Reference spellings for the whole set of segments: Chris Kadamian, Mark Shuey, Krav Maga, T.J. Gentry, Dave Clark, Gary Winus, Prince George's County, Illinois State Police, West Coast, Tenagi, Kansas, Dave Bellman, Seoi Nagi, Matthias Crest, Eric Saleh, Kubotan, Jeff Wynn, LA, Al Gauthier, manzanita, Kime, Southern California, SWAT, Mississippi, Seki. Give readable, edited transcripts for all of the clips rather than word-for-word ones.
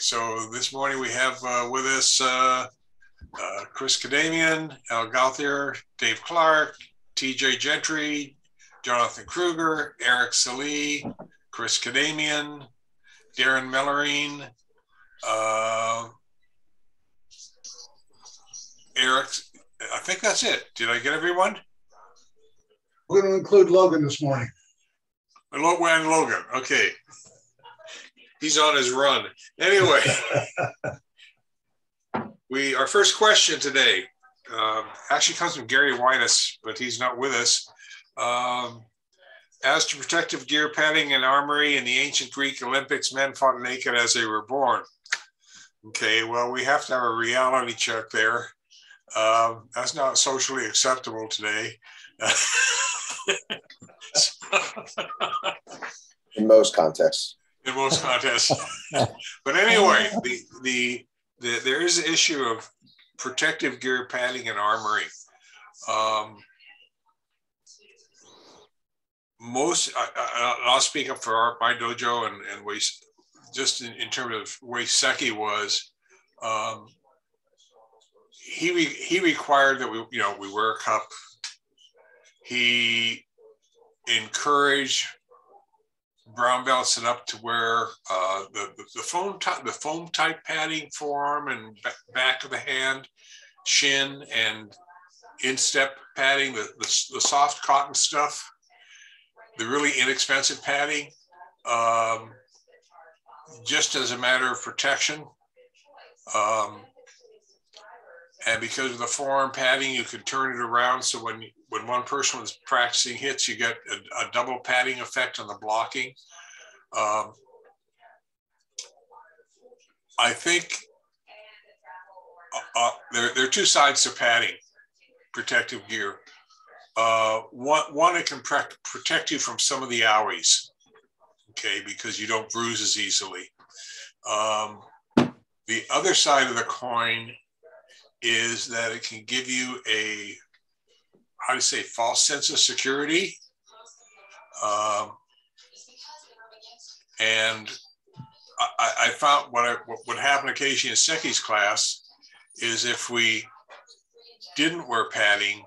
right. So this morning we have with us Chris Kadamian, Al Gauthier, Dave Clark, T.J. Gentry, Jonathan Krueger, Eric Saleh, Chris Kadamian, Darren Mellorine, Eric. I think that's it. Did I get everyone? We're going to include Logan this morning. And Logan. Okay. He's on his run. Anyway, our first question today actually comes from Gary Winus, but he's not with us. As to protective gear, padding, and armory in the ancient Greek Olympics, men fought naked as they were born. Okay, well, we have to have a reality check there. That's not socially acceptable today. In most contexts. In most contests. But anyway, there is the issue of protective gear, padding, and armory. I'll speak up for my dojo and ways, just in terms of where Seki was. He required that we wear a cup. He encouraged brown belts and up to wear the foam type padding, forearm and back of the hand, shin, and instep padding, the soft cotton stuff, the really inexpensive padding, just as a matter of protection. And because of the forearm padding, you can turn it around. So when one person was practicing hits, you get a double padding effect on the blocking. I think there are two sides to padding, protective gear. One, it can protect you from some of the owies, okay, because you don't bruise as easily. The other side of the coin is that it can give you a, false sense of security. And I found what would happen occasionally in Seki's class is if we didn't wear padding,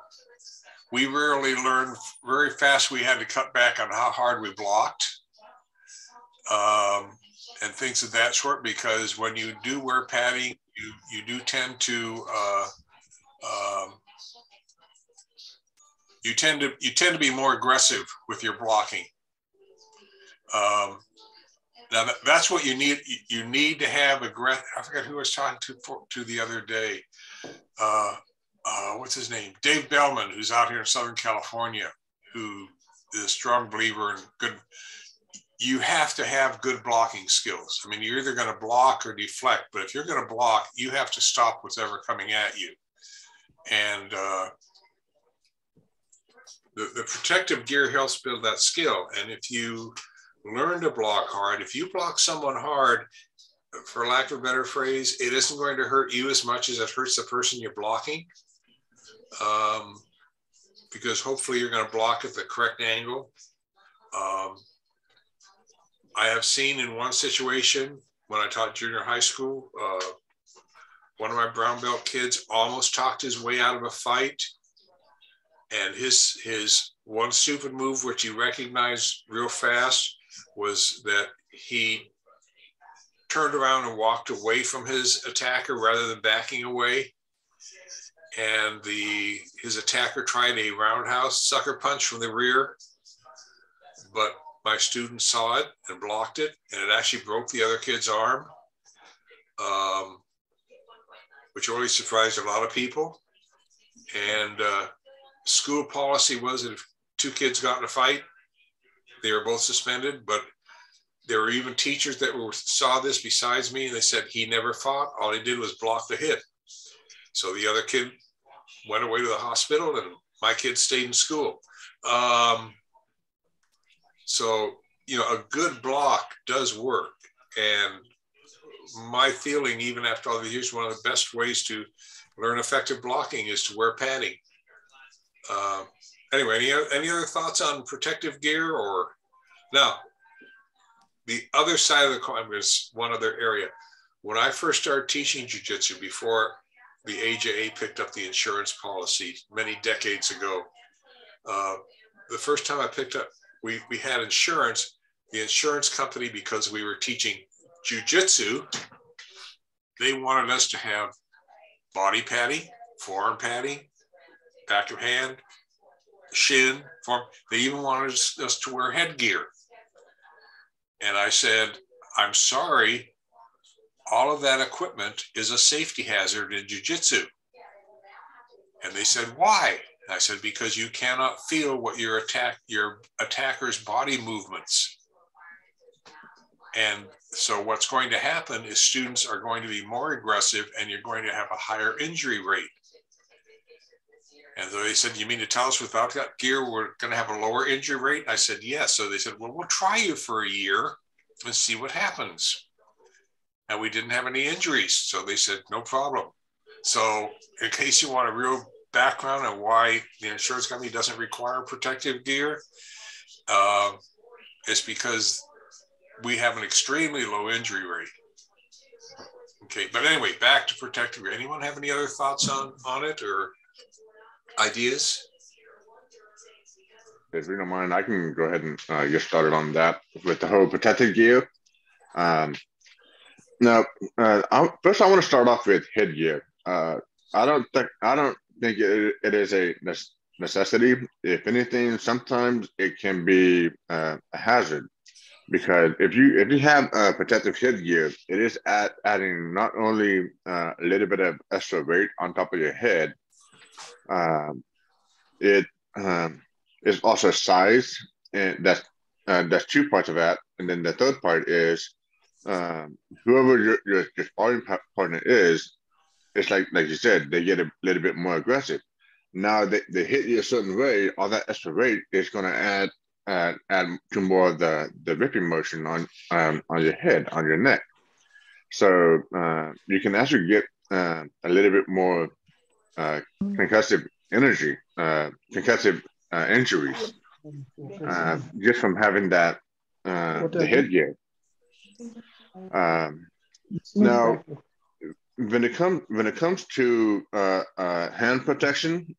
we rarely learned very fast. We had to cut back on how hard we blocked and things of that sort, because when you do wear padding, you do tend to you tend to be more aggressive with your blocking. Now that's what you need. You need to have aggressive. I forget who I was talking to the other day. What's his name? Dave Bellman, who's out here in Southern California, who is a strong believer in good. You have to have good blocking skills. I mean, you're either going to block or deflect, but if you're going to block, you have to stop what's ever coming at you. And the protective gear helps build that skill. And if you learn to block hard, if you block someone hard, for lack of a better phrase, it isn't going to hurt you as much as it hurts the person you're blocking. Because hopefully you're going to block at the correct angle. I have seen in one situation when I taught junior high school, one of my brown belt kids almost talked his way out of a fight, and his one stupid move, which he recognized real fast, was that he turned around and walked away from his attacker rather than backing away, and his attacker tried a roundhouse sucker punch from the rear, but my student saw it and blocked it, and it actually broke the other kid's arm, which really surprised a lot of people. And school policy was that if two kids got in a fight, they were both suspended. But there were even teachers that saw this besides me, and they said he never fought. All he did was block the hit. So the other kid went away to the hospital, and my kid stayed in school. So, a good block does work. And my feeling, even after all the years, one of the best ways to learn effective blocking is to wear padding. Anyway, any other thoughts on protective gear? Or now, the other side of the coin, there's one other area. When I first started teaching jiu-jitsu, before the AJA picked up the insurance policy many decades ago, the first time I picked up, we had insurance. The insurance company, because we were teaching jiu-jitsu, they wanted us to have body padding, forearm padding, back of hand, shin, forearm. They even wanted us to wear headgear. And I said, I'm sorry, all of that equipment is a safety hazard in jiu-jitsu. And they said, why? I said, because you cannot feel what your attacker's body movements. And so what's going to happen is students are going to be more aggressive and you're going to have a higher injury rate. And so they said, you mean to tell us without that gear, we're going to have a lower injury rate? And I said, yes. So they said, well, we'll try you for a year and see what happens. And we didn't have any injuries. So they said, no problem. So in case you want a real background on why the insurance company doesn't require protective gear, it's because we have an extremely low injury rate. Okay, but anyway, back to protective gear. Anyone have any other thoughts on it or ideas? If you don't mind, I can go ahead and get started on that with the whole protective gear. First I want to start off with headgear. I don't think it is a necessity. If anything, sometimes it can be a hazard, because if you have protective headgear, it is adding not only a little bit of extra weight on top of your head, it is also size, and that's two parts of that, and then the third part is whoever your sparring partner is. It's like you said, they get a little bit more aggressive. Now they hit you a certain way, all that extra weight is going to add to more of the ripping motion on your head, on your neck. So you can actually get a little bit more concussive energy, concussive injuries just from having that the headgear. Now, when it comes to hand protection,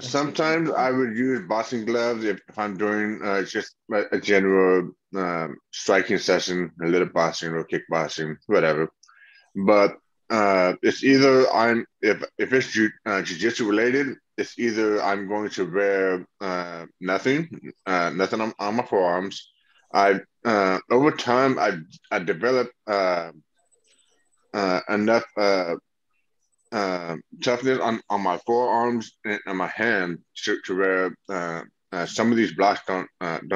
sometimes I would use boxing gloves if I'm doing just a general striking session, a little boxing or kickboxing, whatever. But it's either if it's jiu-jitsu related, it's either I'm going to wear nothing on my forearms. Over time I developed enough toughness on my forearms and on my hand to where some of these blocks don't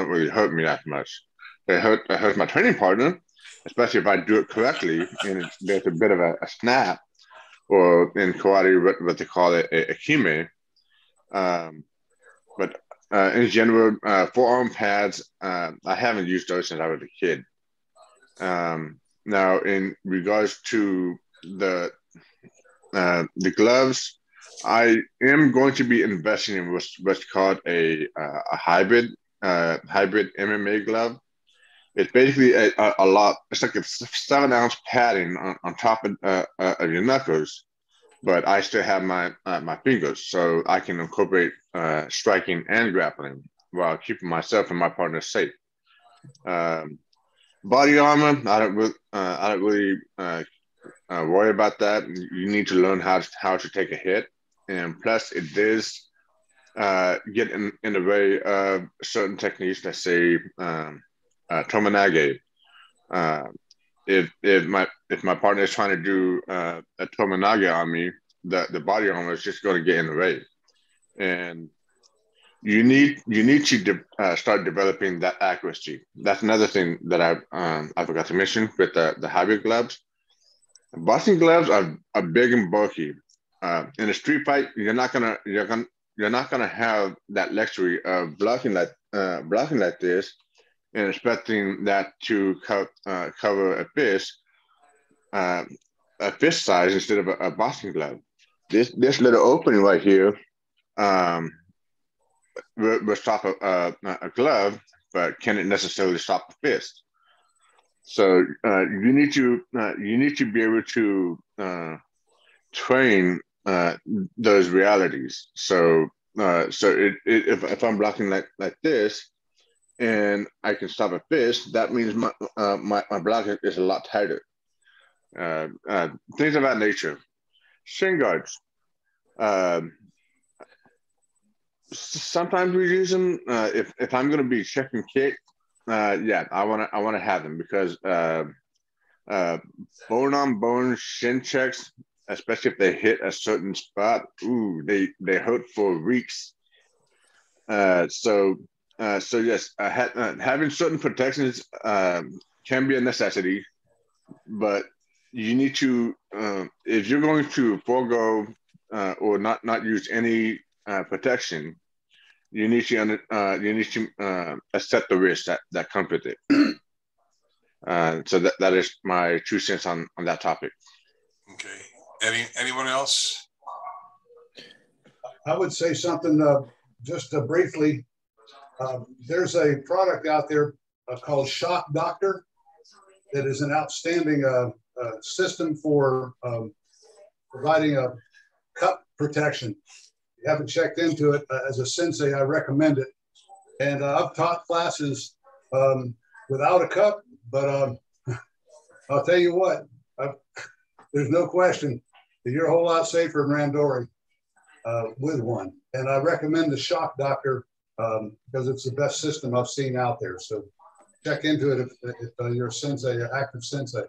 really hurt me that much. They hurt my training partner, especially if I do it correctly and there's a bit of a snap, or in karate what they call a kime. But in general, forearm pads, I haven't used those since I was a kid. Now, in regards to the gloves, I am going to be investing in what's called a hybrid MMA glove. It's basically a lot. It's like a 7-ounce padding on top of your knuckles, but I still have my fingers, so I can incorporate striking and grappling while keeping myself and my partner safe. Body armor, I don't really worry about that. You need to learn how to take a hit, and plus it does get in the way of certain techniques. Let's say Tomoe Nage. If my partner is trying to do a Tomoe Nage on me, the body armor is just going to get in the way, and you need to start developing that accuracy. That's another thing that I forgot to mention with the hybrid gloves. Boxing gloves are big and bulky. In a street fight, you're not gonna have that luxury of blocking like this and expecting that to cover a fist size instead of a boxing glove. This little opening right here. Will stop a glove, but can it necessarily stop the fist? So you need to be able to train those realities. So if I'm blocking like this, and I can stop a fist, that means my my block is a lot tighter. Things of that nature. Shin guards. Sometimes we use them. If I'm going to be checking kick, I want to have them because bone on bone shin checks, especially if they hit a certain spot, ooh, they hurt for weeks. So yes, having certain protections can be a necessity, but you need to, if you're going to forego or not use any protection, you need to accept the risk that comes with it. So that is my 2 cents on that topic. Okay. Anyone else? I would say something just briefly. There's a product out there called Shock Doctor that is an outstanding system for providing a cup protection. If you haven't checked into it, as a sensei, I recommend it. And I've taught classes without a cup, but I'll tell you what, there's no question that you're a whole lot safer in Randori with one. And I recommend the Shock Doctor because it's the best system I've seen out there. So check into it if you're a sensei, an active sensei.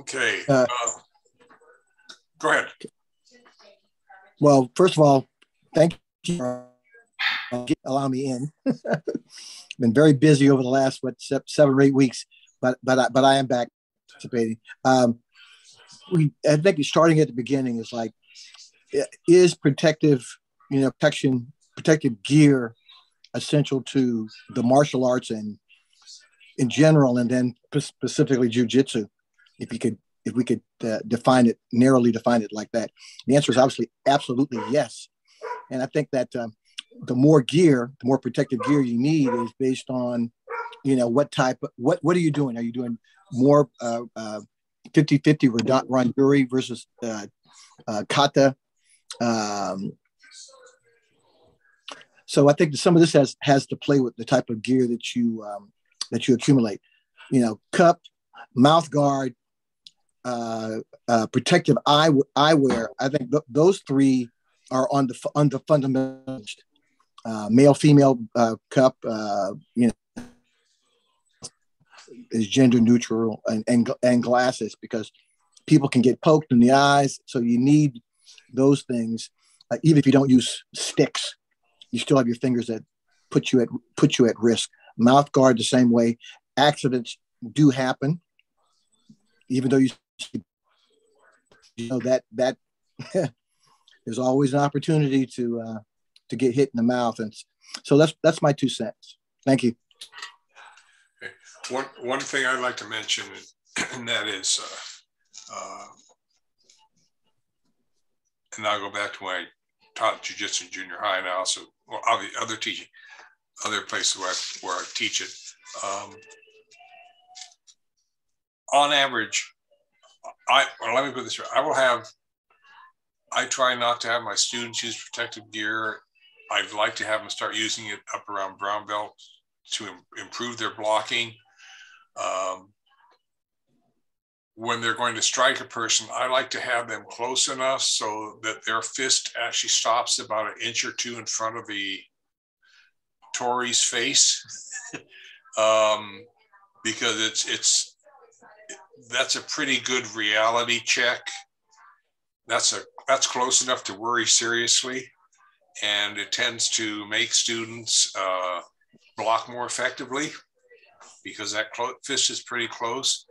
Okay. Go ahead. Well, first of all, thank you for allowing me in. I've been very busy over the last, 7 or 8 weeks, but I am back participating. I think starting at the beginning is like, is protective gear essential to the martial arts and in general, and then specifically jiu-jitsu? If we could narrowly define it like that, the answer is obviously absolutely yes. And I think that the more protective gear you need is based on, what are you doing? Are you doing more 50-50 Randori versus kata? So I think that some of this has to play with the type of gear that you accumulate. Cup, mouth guard, protective eyewear. I think those three are on the fundamental male, female cup. Is gender neutral and glasses, because people can get poked in the eyes. So you need those things. Even if you don't use sticks, you still have your fingers that put you at risk. Mouth guard the same way. Accidents do happen, even though that there's always an opportunity to get hit in the mouth. And so that's my 2 cents. Thank you. One thing I'd like to mention, and that is, and I'll go back to when I taught jiu-jitsu in junior high, and I also, other places where I teach it. On average, let me put this right. I try not to have my students use protective gear. I'd like to have them start using it up around brown belt to improve their blocking. When they're going to strike a person, I like to have them close enough so that their fist actually stops about 1 or 2 inches in front of the Tory's face, because that's a pretty good reality check. That's close enough to worry seriously, and it tends to make students block more effectively because that fist is pretty close.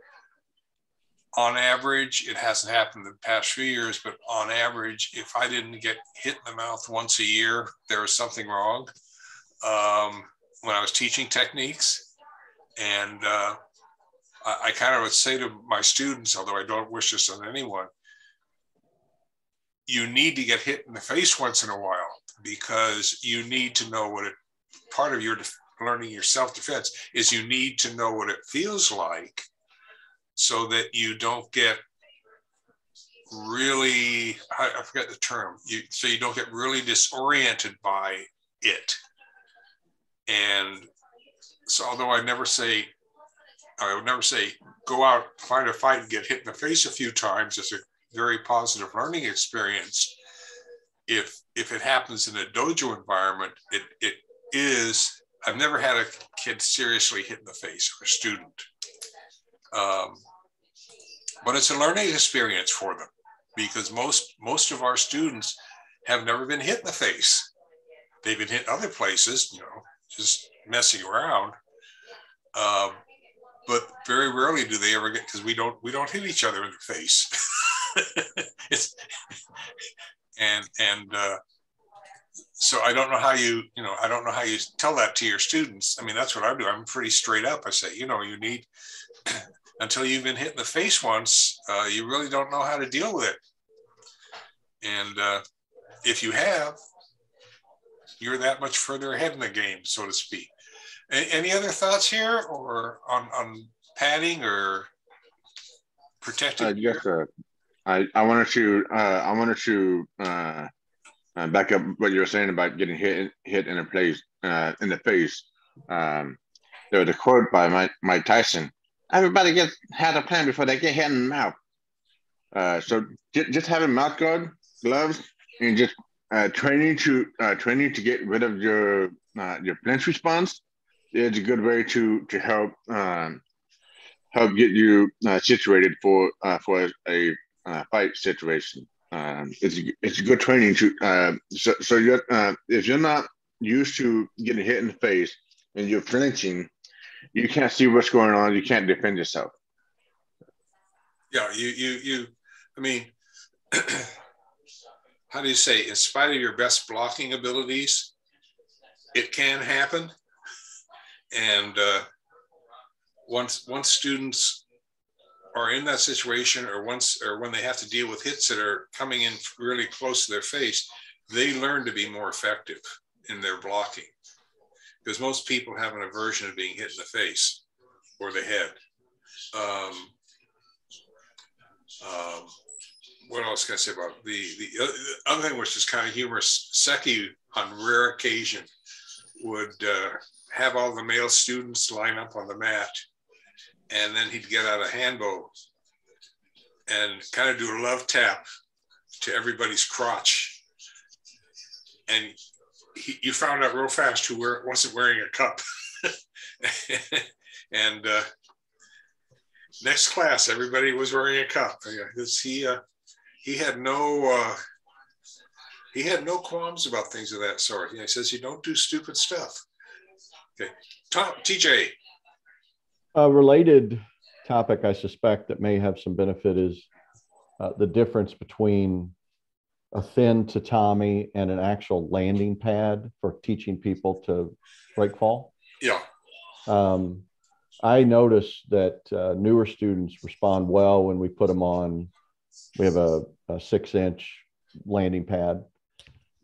On average, it hasn't happened in the past few years, but on average, if I didn't get hit in the mouth once a year, there was something wrong when I was teaching techniques. And I kind of would say to my students, although I don't wish this on anyone, you need to get hit in the face once in a while because you need to know what part of your learning your self-defense is you need to know what it feels like so that you don't get really, I forget the term, so you don't get really disoriented by it. And so although I would never say go out, find a fight and get hit in the face a few times is a very positive learning experience. If it happens in a dojo environment, it is, I've never had a kid seriously hit in the face or a student. But it's a learning experience for them because most of our students have never been hit in the face. They've been hit other places, you know, just messing around. But very rarely do they ever get, because we don't hit each other in the face. So I don't know how you tell that to your students. I mean, that's what I do. I'm pretty straight up. I say, you know, you need, until you've been hit in the face once, you really don't know how to deal with it. And if you have, you're that much further ahead in the game, so to speak. Any other thoughts here or on padding or protecting? I wanted to back up what you were saying about getting hit in a place in the face. There was a quote by Mike Tyson: "Everybody has a plan before they get hit in the mouth." So just having mouth guard, gloves, and just training to get rid of your flinch response is a good way to help help get you situated for a fight situation. It's good training to so you're, if you're not used to getting hit in the face and you're flinching, you can't see what's going on. You can't defend yourself. Yeah, you. I mean, how do you say? In spite of your best blocking abilities, it can happen. And once students are in that situation, or when they have to deal with hits that are coming in really close to their face, they learn to be more effective in their blocking, because most people have an aversion of being hit in the face or the head. What else can I say about it? The other thing, which is kind of humorous, Seki on rare occasion would have all the male students line up on the mat, and then he'd get out a handbow and kind of do a love tap to everybody's crotch. And you found out real fast who wasn't wearing a cup. And next class, everybody was wearing a cup. He had no qualms about things of that sort. He says, you don't do stupid stuff. Okay, TJ. A related topic, I suspect, that may have some benefit is the difference between a thin tatami and an actual landing pad for teaching people to break fall. Yeah. I noticed that newer students respond well when we put them on. We have a 6-inch landing pad,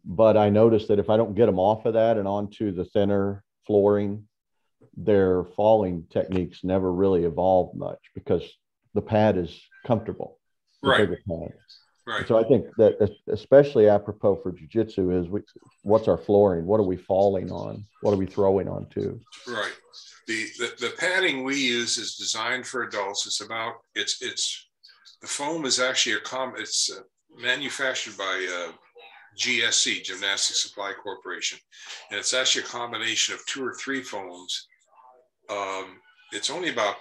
but I noticed that if I don't get them off of that and onto the thinner flooring, their falling techniques never really evolved much because the pad is comfortable. Right. Right. So I think that especially apropos for jiu-jitsu is what's our flooring? What are we falling on? What are we throwing onto? Right. The padding we use is designed for adults. The foam is actually manufactured by GSC, Gymnastics Supply Corporation, and it's actually a combination of 2 or 3 foams. It's only about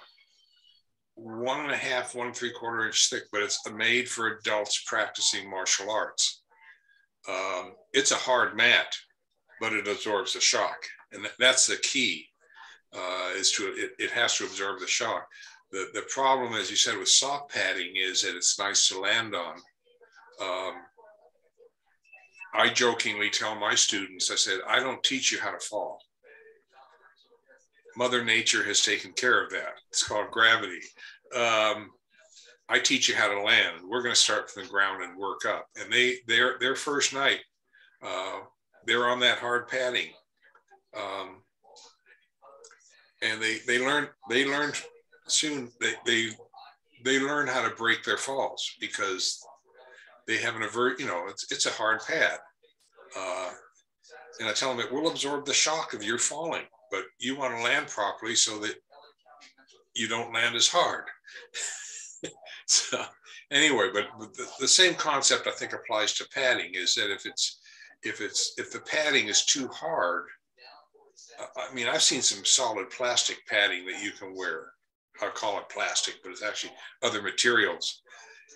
1.5, 1 3/4 inch thick, but it's made for adults practicing martial arts. It's a hard mat, but it absorbs the shock, and that's the key. It has to absorb the shock. The problem, as you said, with soft padding is that it's nice to land on. I jokingly tell my students, I said, I don't teach you how to fall. Mother Nature has taken care of that. It's called gravity. I teach you how to land. We're going to start from the ground and work up. And their first night, they're on that hard padding. and they learned soon. They learn how to break their falls because they have an avert, you know, it's a hard pad. And I tell them it will absorb the shock of your falling, but you want to land properly so that you don't land as hard. So anyway, but the same concept I think applies to padding, is that if the padding is too hard, I mean, I've seen some solid plastic padding that you can wear. I call it plastic, but it's actually other materials.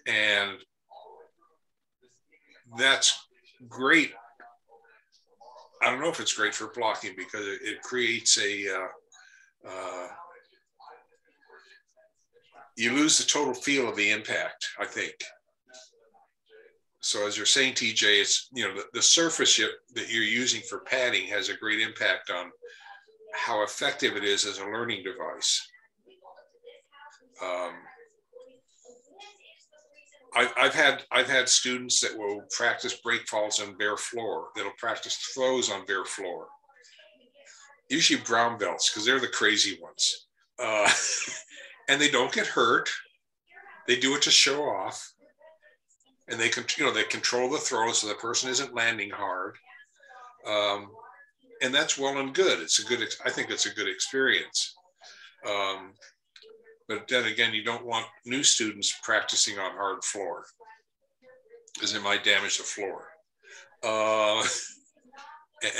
And that's great. I don't know if it's great for blocking because it creates a, you lose the total feel of the impact, I think. So as you're saying, TJ, it's, you know, the surface that you're using for padding has a great impact on how effective it is as a learning device. I've had students that will practice break falls on bare floor. That'll practice throws on bare floor. Usually brown belts, because they're the crazy ones. And they don't get hurt. They do it to show off. And they can, you know, they control the throw so the person isn't landing hard. And that's well and good. It's a good, I think it's a good experience. But then again, you don't want new students practicing on hard floor because it might damage the floor.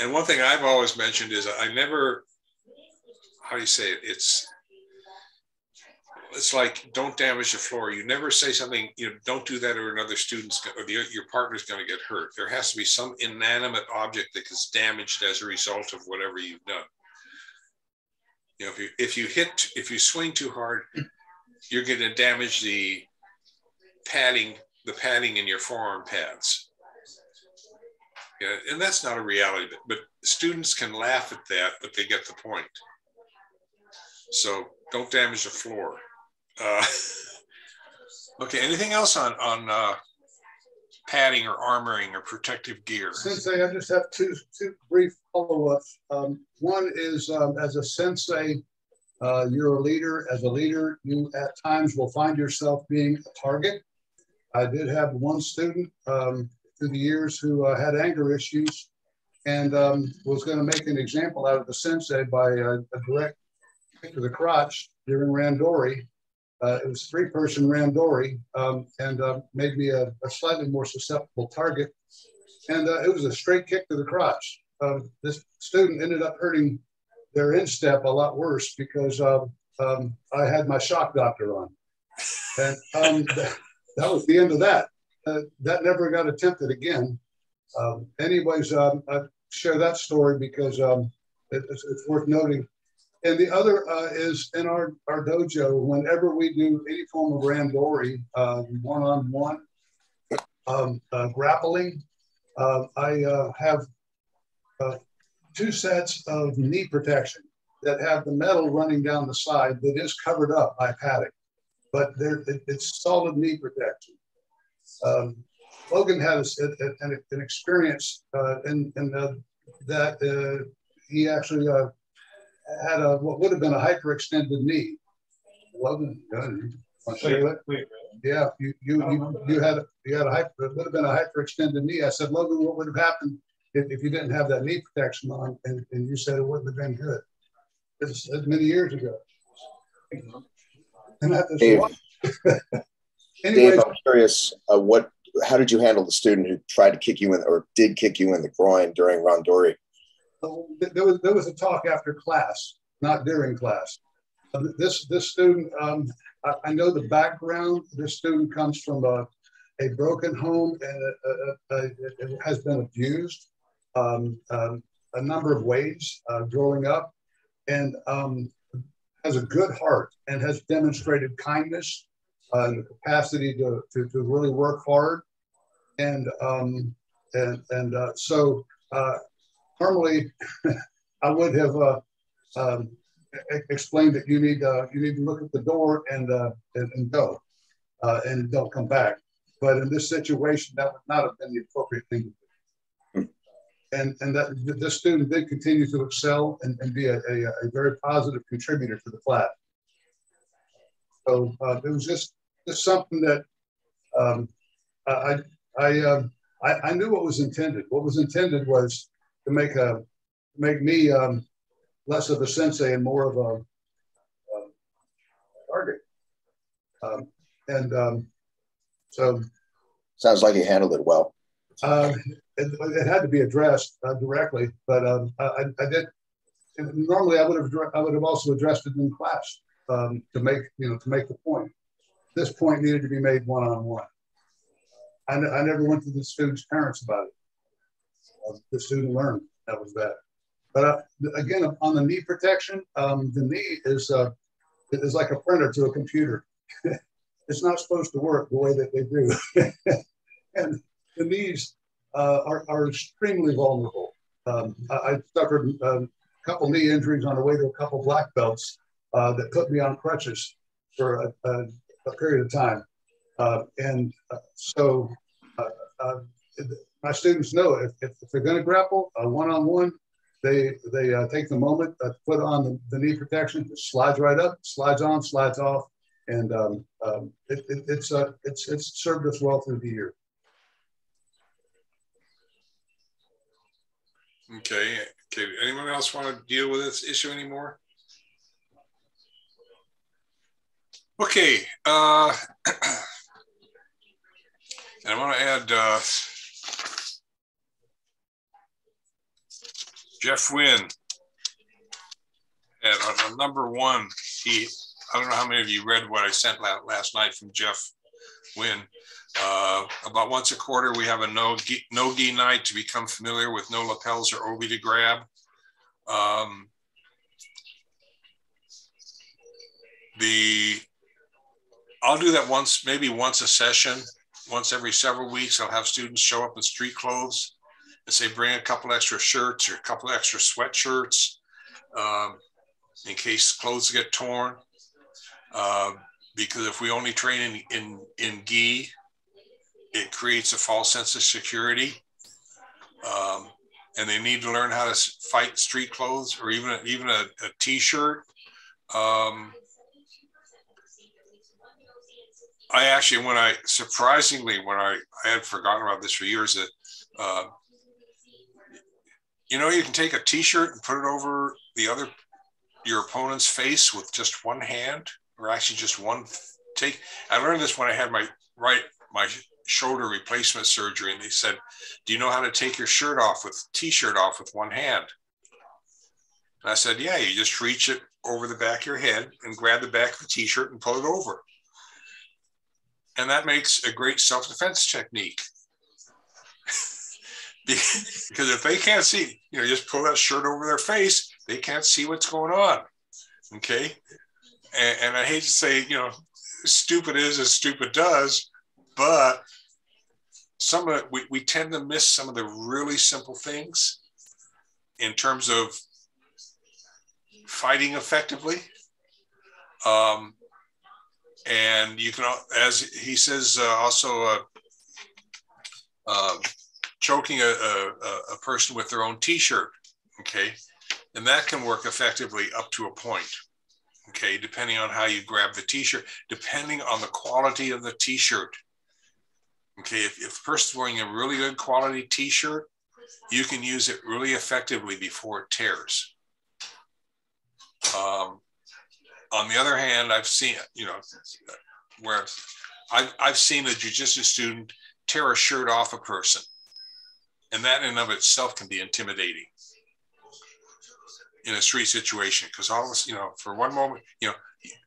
And one thing I've always mentioned is I never, how do you say it? It's like, don't damage the floor. You never say something, you know, don't do that or another student's or your partner's going to get hurt. There has to be some inanimate object that is damaged as a result of whatever you've done. You know, if you swing too hard, you're going to damage the padding in your forearm pads. Yeah, and that's not a reality, but students can laugh at that, but they get the point. So don't damage the floor. Okay, anything else on padding or armoring or protective gear? Sensei, I just have two brief follow-ups. One is, as a sensei, you're a leader. As a leader, you at times will find yourself being a target. I did have one student through the years who had anger issues and was going to make an example out of the sensei by a direct kick to the crotch during Randori. It was three-person Randori and made me a slightly more susceptible target. And it was a straight kick to the crotch. This student ended up hurting their instep a lot worse because I had my shock doctor on. And that was the end of that. That never got attempted again. Anyways, I share that story because it's worth noting. And the other is in our dojo, whenever we do any form of randori, one-on-one, grappling, I have two sets of knee protection that have the metal running down the side that is covered up by padding, but it's solid knee protection. Logan had an experience in that he actually had what would have been a hyperextended knee. Logan, I'll show you what. Yeah, you had a hyper. It would have been a hyperextended knee. I said, Logan, what would have happened if you didn't have that knee protection on? And you said it wouldn't have been good. It's many years ago. And I just Dave, anyway, Dave, I'm curious. How did you handle the student who tried to kick you in, or did kick you in the groin during Randori? There was a talk after class, not during class. This student, I know the background. This student comes from a broken home and has been abused a number of ways growing up, and has a good heart and has demonstrated kindness and the capacity to really work hard. And so normally, I would have explained that you need to look at the door and go, and don't come back. But in this situation, that would not have been the appropriate thing to do. And that this student did continue to excel and be a very positive contributor to the class. So it was just something that I knew what was intended. What was intended was to make me less of a sensei and more of a target. So sounds like you handled it well. It had to be addressed directly, but I did. Normally, I would have also addressed it in class to make the point. This point needed to be made one-on-one. I never went to the student's parents about it. The student learned that was that. But again, on the knee protection, the knee is like a printer to a computer. It's not supposed to work the way that they do, and the knees are extremely vulnerable. I suffered a couple knee injuries on the way to a couple black belts that put me on crutches for a period of time. My students know if they're going to grapple one-on-one, they take the moment to put on the knee protection. It slides right up, slides on, slides off, and it's served us well through the year. Okay. Anyone else want to deal with this issue anymore? Okay. And I want to add Jeff Wynn at number one. I don't know how many of you read what I sent last night from Jeff Wynn. About once a quarter, we have a no-gi night to become familiar with no lapels or obi to grab. I'll do that maybe once a session, once every several weeks. I'll have students show up in street clothes and say, bring a couple extra shirts or a couple extra sweatshirts in case clothes get torn. Because if we only train in gi, it creates a false sense of security, and they need to learn how to fight street clothes or even a t-shirt. I actually, surprisingly, I had forgotten about this for years, that you can take a t-shirt and put it over your opponent's face with just one hand, or actually just one take. I learned this when I had my shoulder replacement surgery, and they said, do you know how to take your t-shirt off with one hand? And I said, yeah, you just reach it over the back of your head and grab the back of the t-shirt and pull it over. And that makes a great self-defense technique. Because if they can't see, just pull that shirt over their face, they can't see what's going on, okay? And I hate to say, stupid is as stupid does, but some of it, we tend to miss some of the really simple things in terms of fighting effectively. And you can, as he says, also choking a person with their own t-shirt, okay? And that can work effectively up to a point. Okay, depending on how you grab the t-shirt, depending on the quality of the t-shirt. Okay, if a person's wearing a really good quality t-shirt, you can use it really effectively before it tears. On the other hand, I've seen, where I've seen a jiu-jitsu student tear a shirt off a person, and that in and of itself can be intimidating in a street situation, because all of us, for one moment,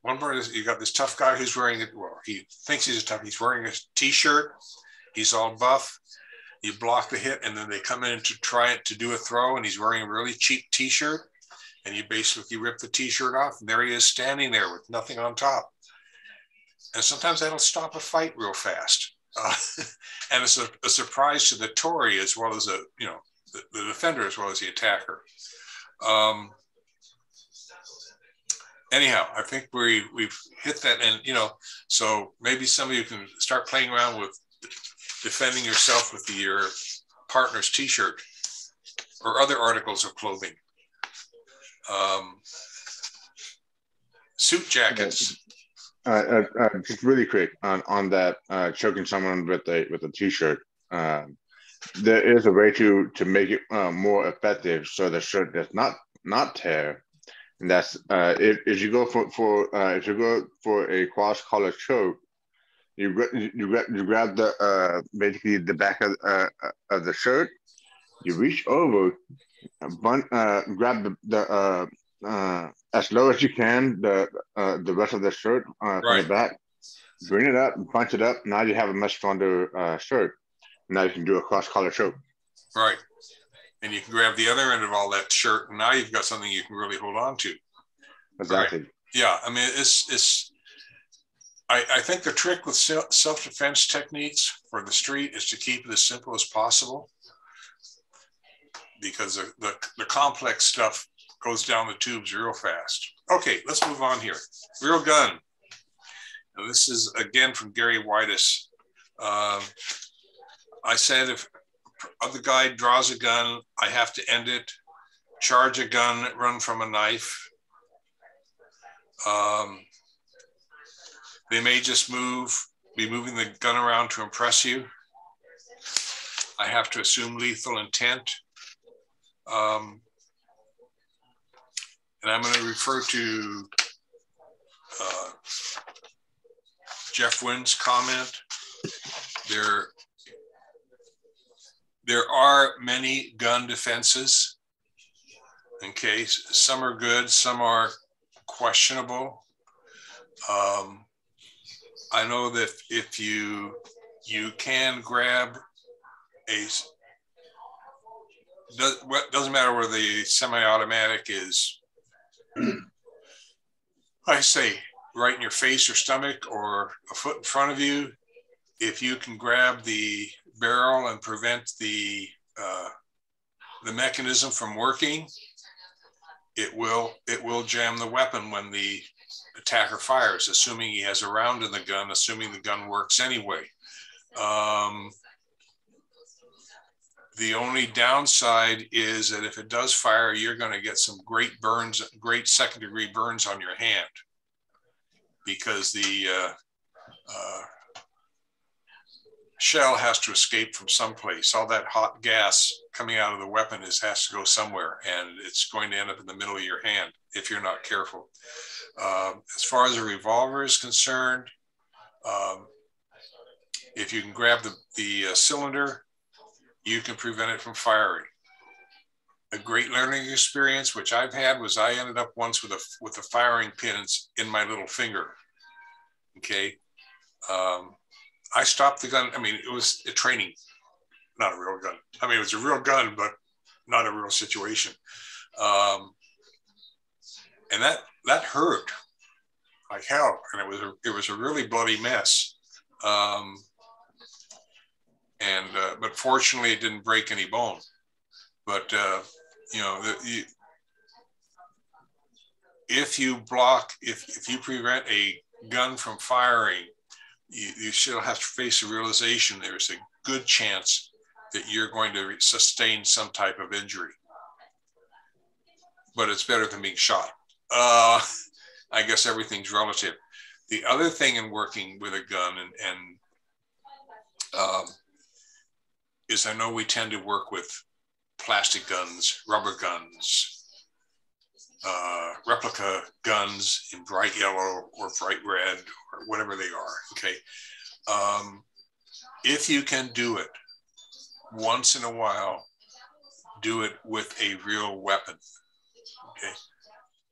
one moment you got this tough guy who's wearing it. Well, he thinks he's tough. He's wearing a t-shirt. He's all buff. You block the hit, and then they come in to try it to do a throw, and he's wearing a really cheap t-shirt, and you basically rip the t-shirt off, and there he is standing there with nothing on top. And sometimes that'll stop a fight real fast, and it's a surprise to the Tory as well as the defender as well as the attacker. Anyhow, I think we've hit that, and so maybe some of you can start playing around with defending yourself with your partner's t-shirt or other articles of clothing. Suit jackets. Just really quick on that, choking someone with a t-shirt. There is a way to make it more effective so the shirt does not tear. And that's if you go for a cross-collar choke, you grab the basically the back of the shirt. You reach over, grab the as low as you can the rest of the shirt from the back. Bring it up, punch it up. Now you have a much stronger shirt. Now you can do a cross-collar choke. Right. And you can grab the other end of all that shirt, and now you've got something you can really hold on to. Exactly. Right. Yeah, I mean, it's. I think the trick with self-defense techniques for the street is to keep it as simple as possible, because the complex stuff goes down the tubes real fast. Okay, let's move on here. Real gun. Now, this is again from Gary Winus. I said if other guy draws a gun, I have to end it, charge a gun, run from a knife. They may just be moving the gun around to impress you. I have to assume lethal intent. And I'm going to refer to Jeff Wynn's comment. There are many gun defenses, okay? Some are good, some are questionable. I know that if you can grab doesn't matter where the semi-automatic is, I say right in your face or stomach or a foot in front of you, if you can grab the barrel and prevent the mechanism from working, it will jam the weapon when the attacker fires, assuming he has a round in the gun, assuming the gun works anyway. The only downside is that if it does fire, you're going to get some great second-degree burns on your hand, because the shell has to escape from someplace. All that hot gas coming out of the weapon has to go somewhere, and it's going to end up in the middle of your hand if you're not careful. As far as a revolver is concerned, if you can grab the cylinder, you can prevent it from firing. A great learning experience, which I've had, was I ended up once with a firing pin in my little finger. Okay. I stopped the gun. I mean, it was a training, not a real gun. I mean, it was a real gun, but not a real situation. And that hurt like hell. And it was a really bloody mess. But fortunately it didn't break any bone. But, you know, if you prevent a gun from firing, you still have to face the realization there's a good chance that you're going to sustain some type of injury. But it's better than being shot. I guess everything's relative. The other thing in working with a gun is I know we tend to work with plastic guns, rubber guns, replica guns in bright yellow or bright red or whatever they are, okay? If you can do it once in a while, do it with a real weapon, okay?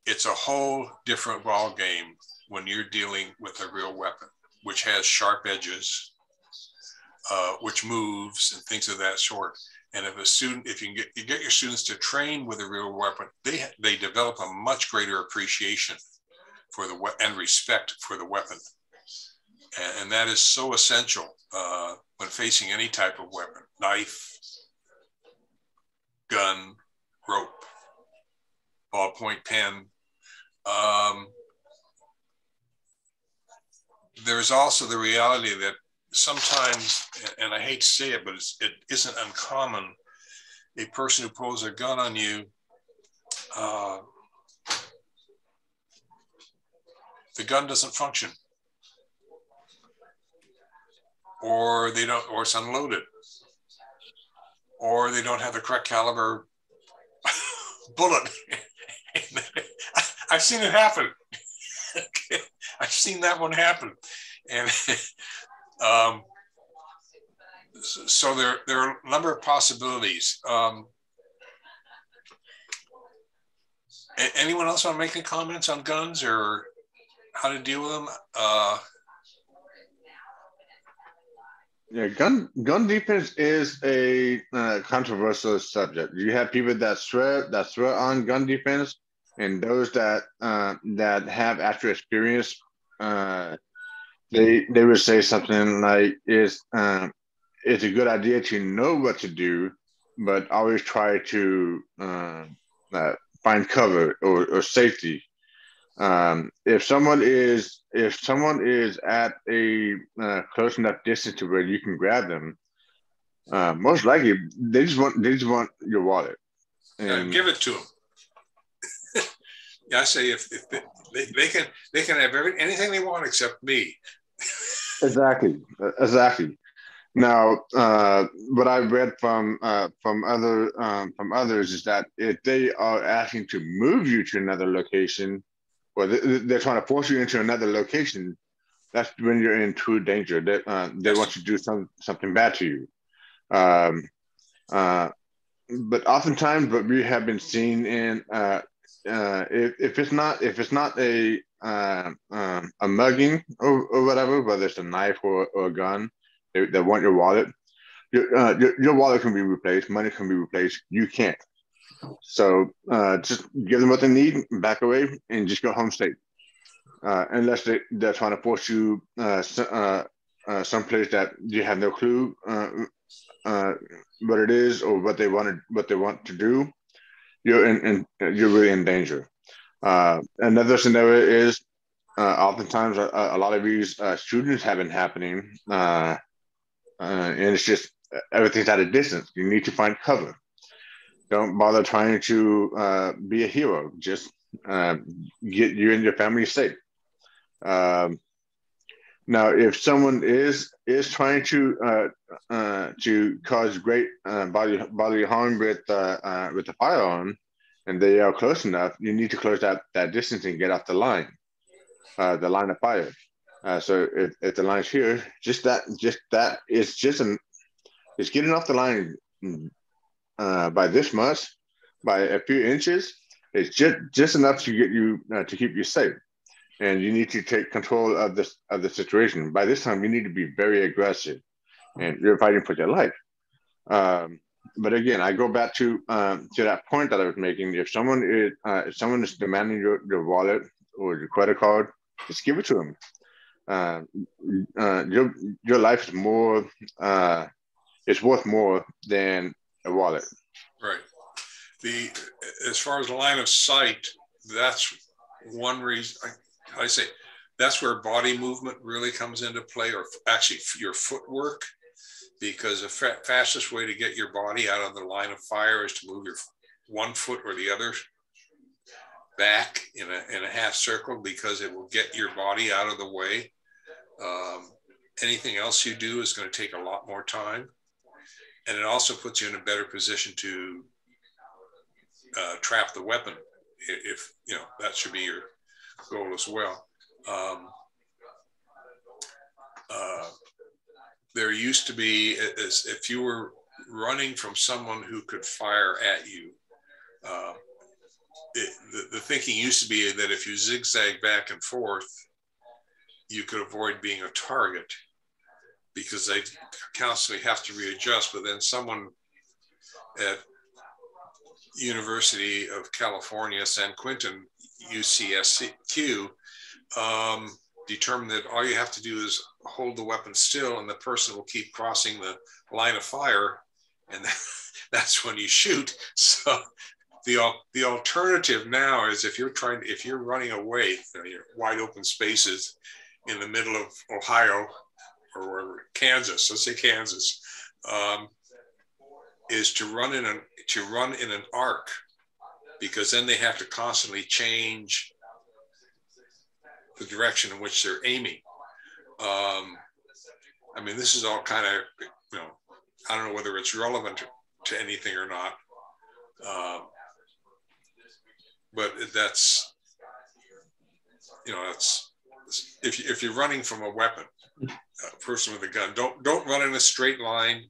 It's a whole different ball game when you're dealing with a real weapon, which has sharp edges, which moves and things of that sort. And if you get your students to train with a real weapon, they develop a much greater appreciation for and respect for the weapon. And that is so essential when facing any type of weapon: knife, gun, rope, ballpoint pen. There's also the reality that sometimes, and I hate to say it, but it isn't uncommon, a person who pulls a gun on you, the gun doesn't function, or they don't, or it's unloaded, or they don't have the correct caliber bullet. I've seen it happen. I've seen that one happen, and so there are a number of possibilities. Anyone else want to make any comments on guns or how to deal with them? Yeah, gun defense is a controversial subject. You have people that swear on gun defense, and those that have actual experience, they would say something like, "It's a good idea to know what to do, but always try to find cover or safety." If someone is at a close enough distance to where you can grab them, most likely they just want your wallet. And give it to them. Yeah, I say if they can have anything they want except me. Exactly. Now, what I've read from others is that if they are asking to move you to another location, or they're trying to force you into another location, that's when you're in true danger. They want you to do something bad to you. But oftentimes, what we have been seeing in if it's not a mugging or whatever, whether it's a knife or a gun, they want your wallet. Your wallet can be replaced. Money can be replaced. You can't. So just give them what they need, back away, and just go home safe. Unless they're trying to force you someplace that you have no clue what it is or what they want to do, you're really in danger. Another scenario is oftentimes a lot of these shootings have been happening, and it's just everything's at a distance. You need to find cover. Don't bother trying to be a hero. Just get you and your family safe. Now, if someone is trying to cause great bodily harm with a firearm, and they are close enough, you need to close that distance and get off the line of fire. So if the line's here, it's getting off the line. By this much, by a few inches, it's just enough to get you to keep you safe, and you need to take control of the situation. By this time, you need to be very aggressive, and you're fighting for your life. But again, I go back to that point that I was making. If someone is demanding your wallet or your credit card, just give it to them. Your life is more it's worth more than a wallet. Right. As far as the line of sight, that's one reason. I say that's where body movement really comes into play, or actually your footwork, because the fastest way to get your body out of the line of fire is to move your one foot or the other back in a half circle, because it will get your body out of the way. Anything else you do is going to take a lot more time. And it also puts you in a better position to trap the weapon, if you know that should be your goal as well. There used to be, as if you were running from someone who could fire at you, the thinking used to be that if you zigzag back and forth, you could avoid being a target, because they constantly have to readjust. But then someone at University of California, San Quentin, UCSQ, determined that all you have to do is hold the weapon still, and the person will keep crossing the line of fire, and that's when you shoot. So the alternative now is if you're running away, you're wide open spaces in the middle of Ohio, or wherever, Kansas, let's say Kansas, is to run in an, to run in an arc, because then they have to constantly change the direction in which they're aiming. I mean, this is all kind of, you know, I don't know whether it's relevant to anything or not, but that's, you know, that's, if you're running from a weapon, a person with a gun, don't run in a straight line,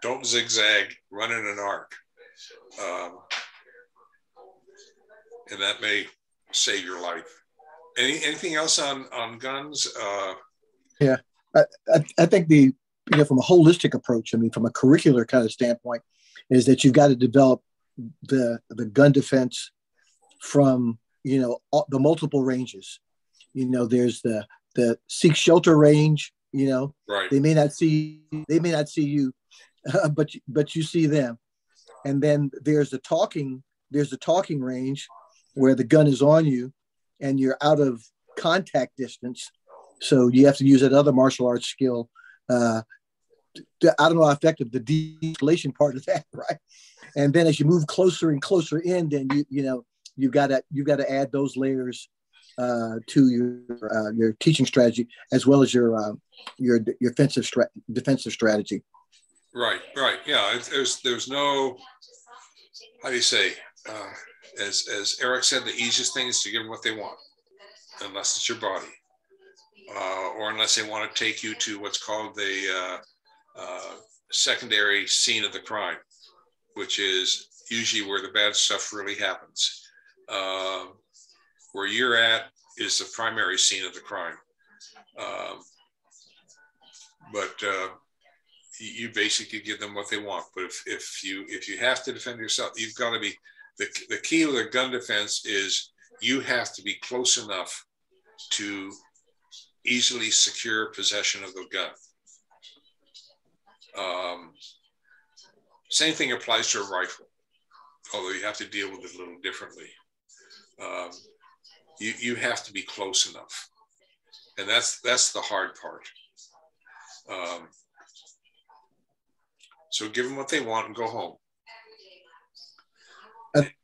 don't zigzag, run in an arc. And that may save your life. Anything else on guns? Yeah, I think the, you know, from a holistic approach, I mean, from a curricular kind of standpoint, is that you've got to develop the gun defense from, you know, all, the multiple ranges. You know, there's the seek shelter range. You know, right. They may not see you, but you see them. And then there's the talking. There's the talking range, where the gun is on you, and you're out of contact distance. So you have to use that other martial arts skill. I don't know how effective the de-escalation part of that, right? And then as you move closer and closer in, then you've got to add those layers to your teaching strategy, as well as your defensive strategy. Right. Yeah. There's no, how do you say? As Eric said, the easiest thing is to give them what they want, unless it's your body, or unless they want to take you to what's called the secondary scene of the crime, which is usually where the bad stuff really happens. Where you're at is the primary scene of the crime. You basically give them what they want. But if you have to defend yourself, you've got to be, the key to the gun defense is you have to be close enough to easily secure possession of the gun. Same thing applies to a rifle, although you have to deal with it a little differently. You have to be close enough, and that's the hard part. So give them what they want and go home.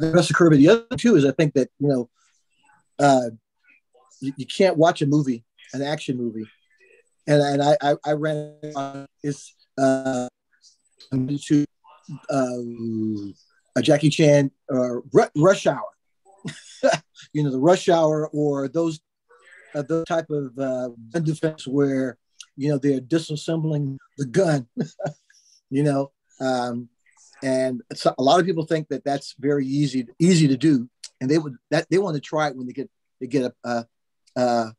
Mr. Kirby, the other two is, I think that, you know, you can't watch a movie, an action movie, and I ran on this to a Jackie Chan or Rush Hour, you know, the Rush Hour, or those type of gun defense where, you know, they're disassembling the gun, you know. And so a lot of people think that that's very easy to do, and they want to try it when they get a gun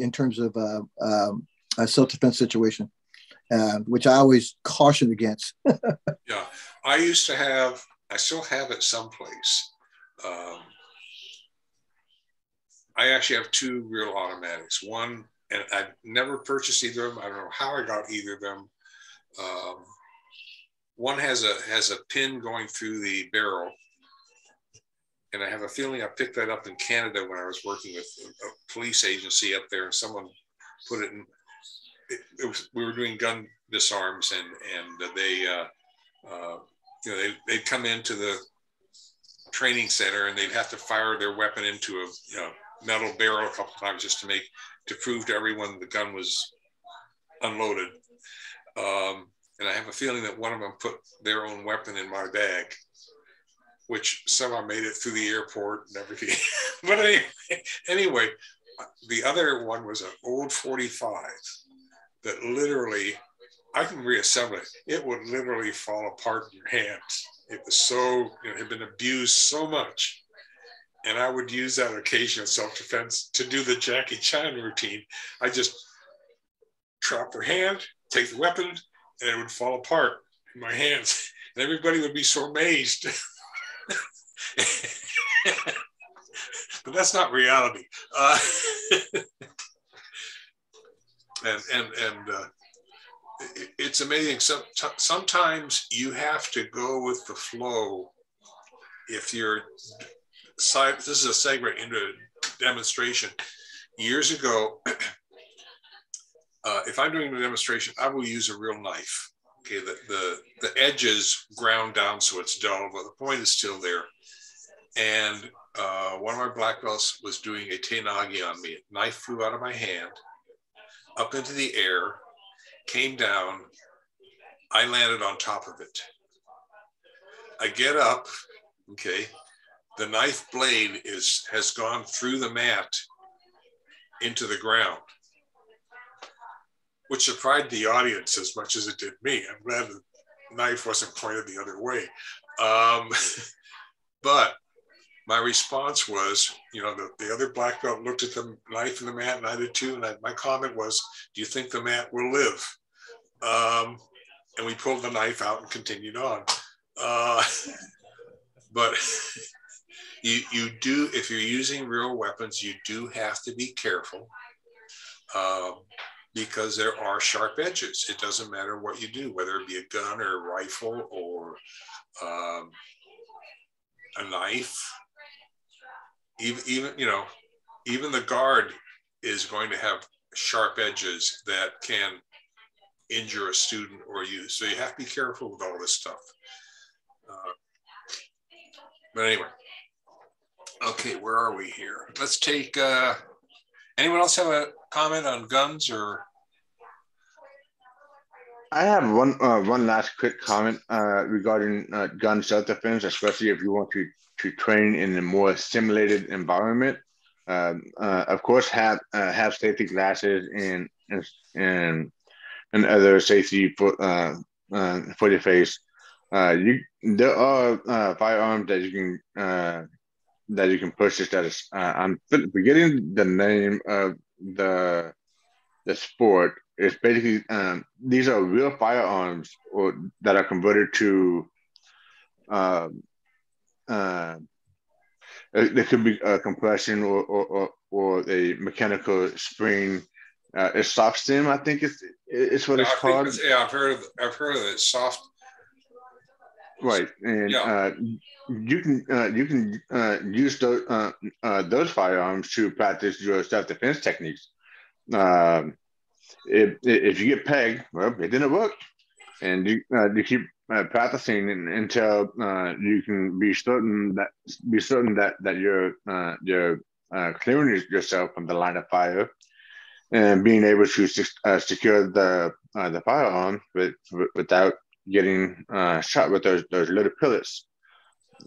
in terms of a self-defense situation, which I always caution against. Yeah, I still have it someplace. I actually have two real automatics. One, and I've never purchased either of them. I don't know how I got either of them. One has a pin going through the barrel, and I have a feeling I picked that up in Canada when I was working with a police agency up there, and someone put it in. We were doing gun disarms, and they'd come into the training center, and they'd have to fire their weapon into a, you know, metal barrel a couple times just to prove to everyone the gun was unloaded. And I have a feeling that one of them put their own weapon in my bag, which somehow made it through the airport and everything. But anyway, the other one was an old 45 that literally, I can reassemble it. It would literally fall apart in your hands. It was so, you know, it had been abused so much. And I would use that occasional self-defense to do the Jackie Chan routine. I just trap their hand, take the weapon, and it would fall apart in my hands. And everybody would be so amazed. But that's not reality. It's amazing. Sometimes you have to go with the flow. If you're, this is a segment into a demonstration. Years ago, if I'm doing a demonstration, I will use a real knife. Okay, the edge is ground down, so it's dull, but the point is still there. And one of my black belts was doing a Tenagi on me. A knife flew out of my hand, up into the air, came down. I landed on top of it. I get up, okay. The knife blade has gone through the mat into the ground, which surprised the audience as much as it did me. I'm glad the knife wasn't pointed the other way. But my response was, you know, the other black belt looked at the knife in the mat, and I did too. And my comment was, do you think the mat will live? And we pulled the knife out and continued on. But you do, if you're using real weapons, you do have to be careful because there are sharp edges. It doesn't matter what you do, whether it be a gun or a rifle or a knife. Even you know, even the guard is going to have sharp edges that can injure a student or you. So you have to be careful with all this stuff. But anyway, okay, where are we here? Let's take, anyone else have a comment on guns or? I have one last quick comment regarding gun self-defense, especially if you want to train in a more simulated environment. Of course, have safety glasses and other safety for your face. There are firearms that you can purchase. That is, I'm forgetting the name of the sport. It's basically these are real firearms that are converted to. There could be a compression or a mechanical spring. It's soft stem, I think it's what it's called. Yeah, I've heard of it. Soft. Right, and yeah. You can use those firearms to practice your self-defense techniques. If you get pegged, well, it didn't work, and you keep practicing until you can be certain that you're clearing yourself from the line of fire and being able to secure the firearm without getting shot with those little pellets.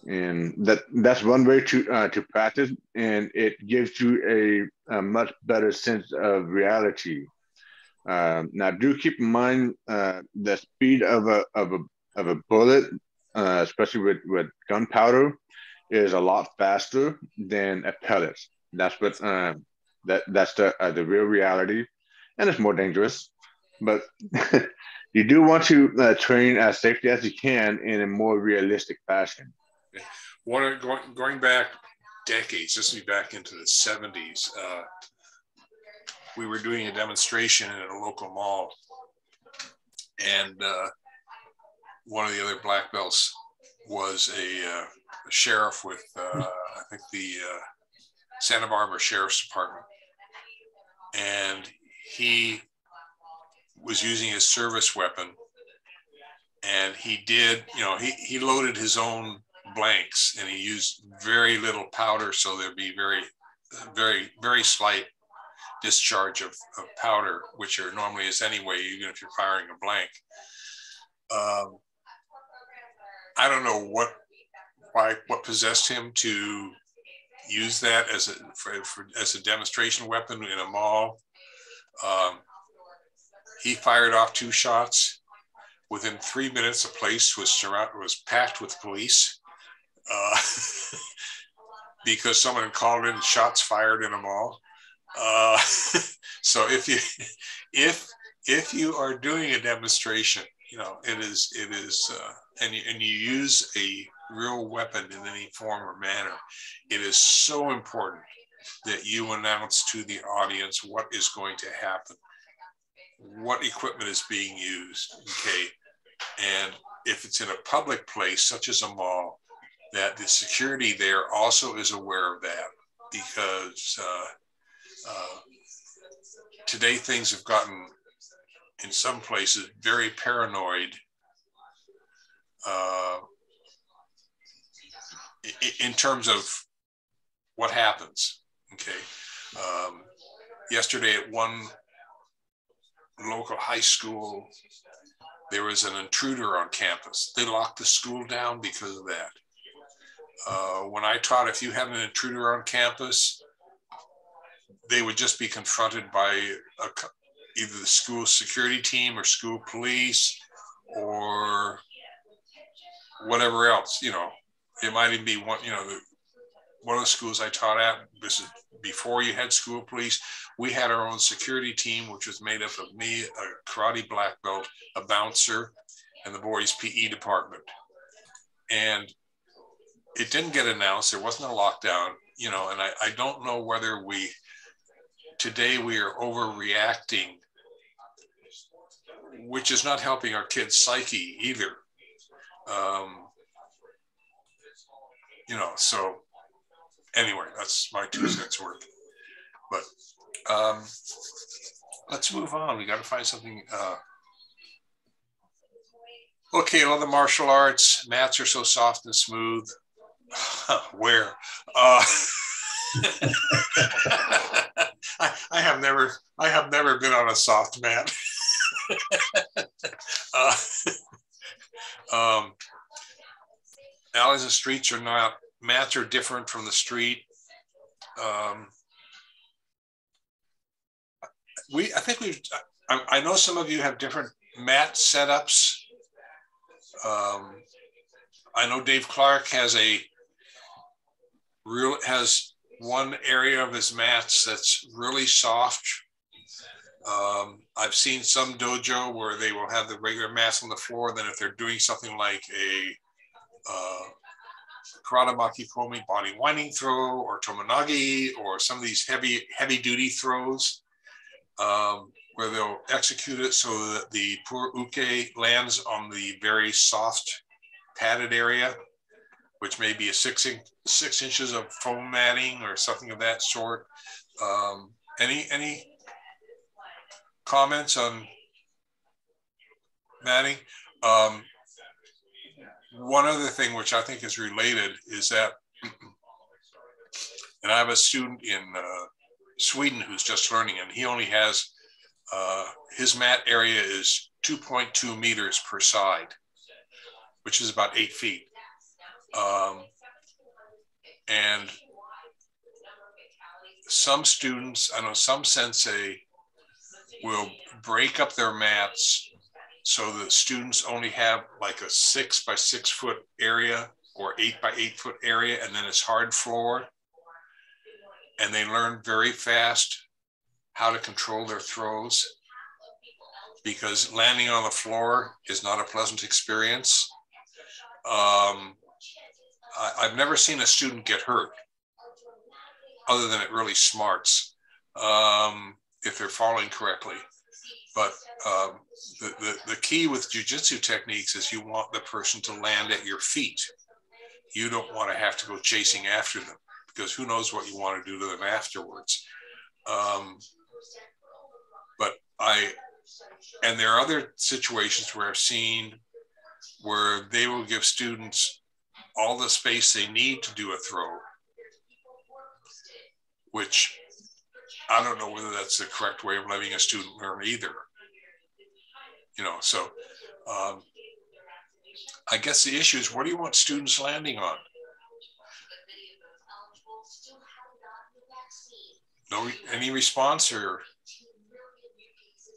And that's one way to practice, and it gives you a much better sense of reality. Now, do keep in mind the speed of a bullet, especially with gunpowder, is a lot faster than a pellet. That's what that's the real reality, and it's more dangerous. But you do want to train as safely as you can in a more realistic fashion. One, going back decades, this would be back into the 70s, we were doing a demonstration at a local mall, and one of the other black belts was a sheriff with, I think, the Santa Barbara Sheriff's Department, and he was using his service weapon, and he did, you know, he loaded his own blanks, and he used very little powder, so there'd be very, very, very slight discharge of powder, which there normally is anyway, even if you're firing a blank. I don't know why possessed him to use that as a demonstration weapon in a mall. He fired off 2 shots. Within 3 minutes, the place was packed with police because someone called in shots fired in a mall. So if you are doing a demonstration, you know, and you use a real weapon in any form or manner, it is so important that you announce to the audience what is going to happen, what equipment is being used, okay? And if it's in a public place, such as a mall, that the security there also is aware of that, because today things have gotten, in some places, very paranoid in terms of what happens. Okay. Yesterday at one local high school, there was an intruder on campus. They locked the school down because of that. When I taught, if you had an intruder on campus, they would just be confronted by either the school security team or school police or whatever else. You know, it might even be one, you know, one of the schools I taught at, this is before you had school police, we had our own security team, which was made up of me, a karate black belt, a bouncer, and the boys' PE department. And it didn't get announced. There wasn't a lockdown, you know, and I don't know whether today we are overreacting, which is not helping our kids' psyche either. You know, so anyway, that's my 2 cents worth. But let's move on. We got to find something. Okay, all the martial arts, mats are so soft and smooth. Where? I have never been on a soft mat. Alleys and streets are not, mats are different from the street. I know some of you have different mat setups. I know Dave Clark has one area of his mats that's really soft. I've seen some dojo where they will have the regular mats on the floor, and then if they're doing something like a karate makiwami body winding throw or tomonagi or some of these heavy duty throws, where they'll execute it so that the poor uke lands on the very soft padded area, which may be a 6 inches of foam matting or something of that sort. Any comments on matting? One other thing which I think is related is that, and I have a student in Sweden who's just learning, and he only has, his mat area is 2.2 meters per side, which is about 8 feet. And some students, I know some sensei will break up their mats so the students only have like a 6 by 6 foot area or 8 by 8 foot area, and then it's hard floor. And they learn very fast how to control their throws, because landing on the floor is not a pleasant experience. I've never seen a student get hurt, other than it really smarts, if they're falling correctly. But the key with jiu-jitsu techniques is you want the person to land at your feet. You don't want to have to go chasing after them, because who knows what you want to do to them afterwards. And there are other situations where I've seen where they will give students all the space they need to do a throw, which I don't know whether that's the correct way of letting a student learn either. You know, so I guess the issue is, what do you want students landing on? No, any response or?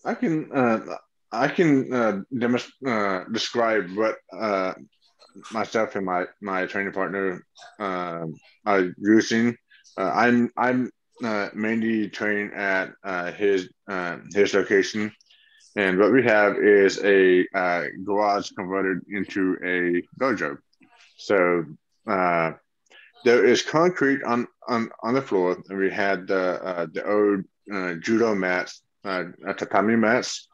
I can describe what myself and my training partner are using. I'm mainly training at his location, and what we have is a garage converted into a dojo. So there is concrete on the floor, and we had the old judo mats, tatami mats,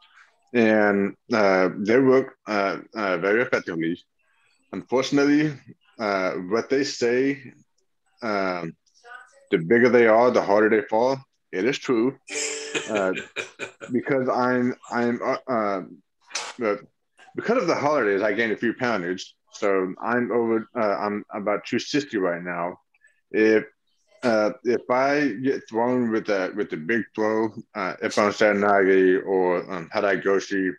and they work very effectively. Unfortunately, what they say, the bigger they are, the harder they fall. It is true, because of the holidays, I gained a few poundage, So I'm over. I'm about 260 right now. If I get thrown with a big throw, if I'm Seoi Nagi or Haragoshi,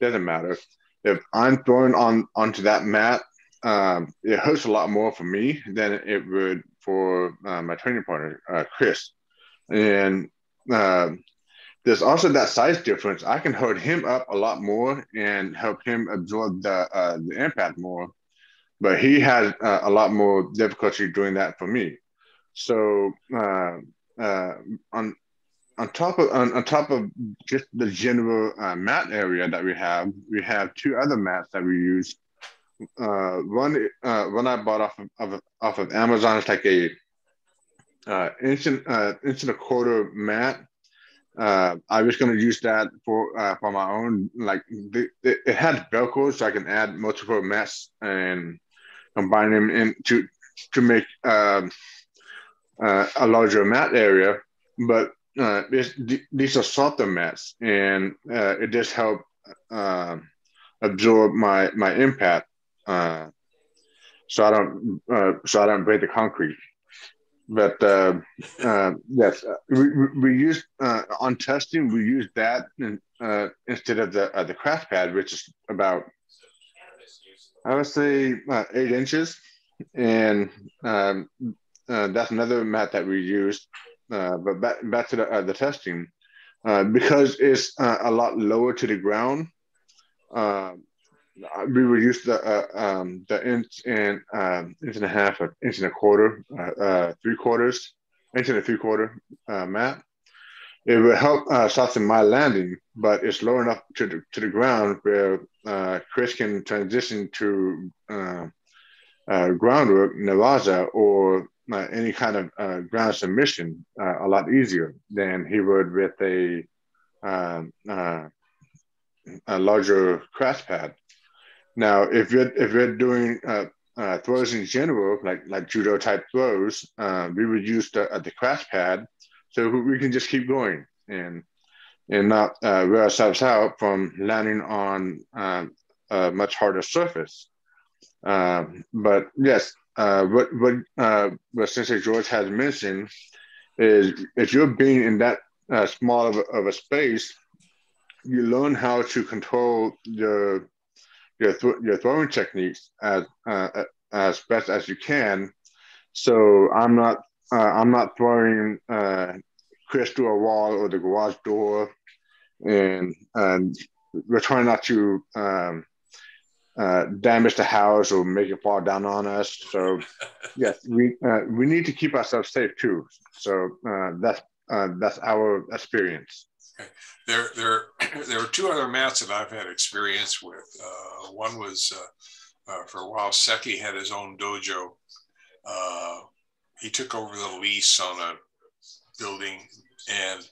doesn't matter. If I'm thrown onto that mat, it hurts a lot more for me than it would for my training partner, Chris. And there's also that size difference. I can hold him up a lot more and help him absorb the impact more, but he has a lot more difficulty doing that for me. So on top of just the general mat area that we have two other mats that we use. One I bought off of Amazon. It's like a inch and a quarter mat. I was going to use that for my own. Like it has Velcro, so I can add multiple mats and combine them in to make a larger mat area. But these are softer mats, and it just helped absorb my impact, so I don't break the concrete. But yes, we use on testing. We use that instead of the crash pad, which is about, I would say, 8 inches, and that's another mat that we used. But back to the testing, because it's a lot lower to the ground. We would use the inch and a half, inch and a quarter, 3/4, inch and a 3/4 mat. It would help soften my landing, but it's low enough to the ground where Chris can transition to groundwork, Naraza, or any kind of ground submission a lot easier than he would with a larger crash pad. Now, if you're doing throws in general, like judo type throws, we would use the crash pad, so we can just keep going and not wear ourselves out from landing on a much harder surface. But yes, what Sensei George has mentioned is if you're being in that small of a space, you learn how to control your throwing techniques as best as you can. So I'm not throwing Chris to a wall or the garage door, and we're trying not to damage the house or make it fall down on us. So yes, we need to keep ourselves safe too. So that's our experience. Okay. There were two other mats that I've had experience with. One was for a while, Seki had his own dojo. He took over the lease on a building, and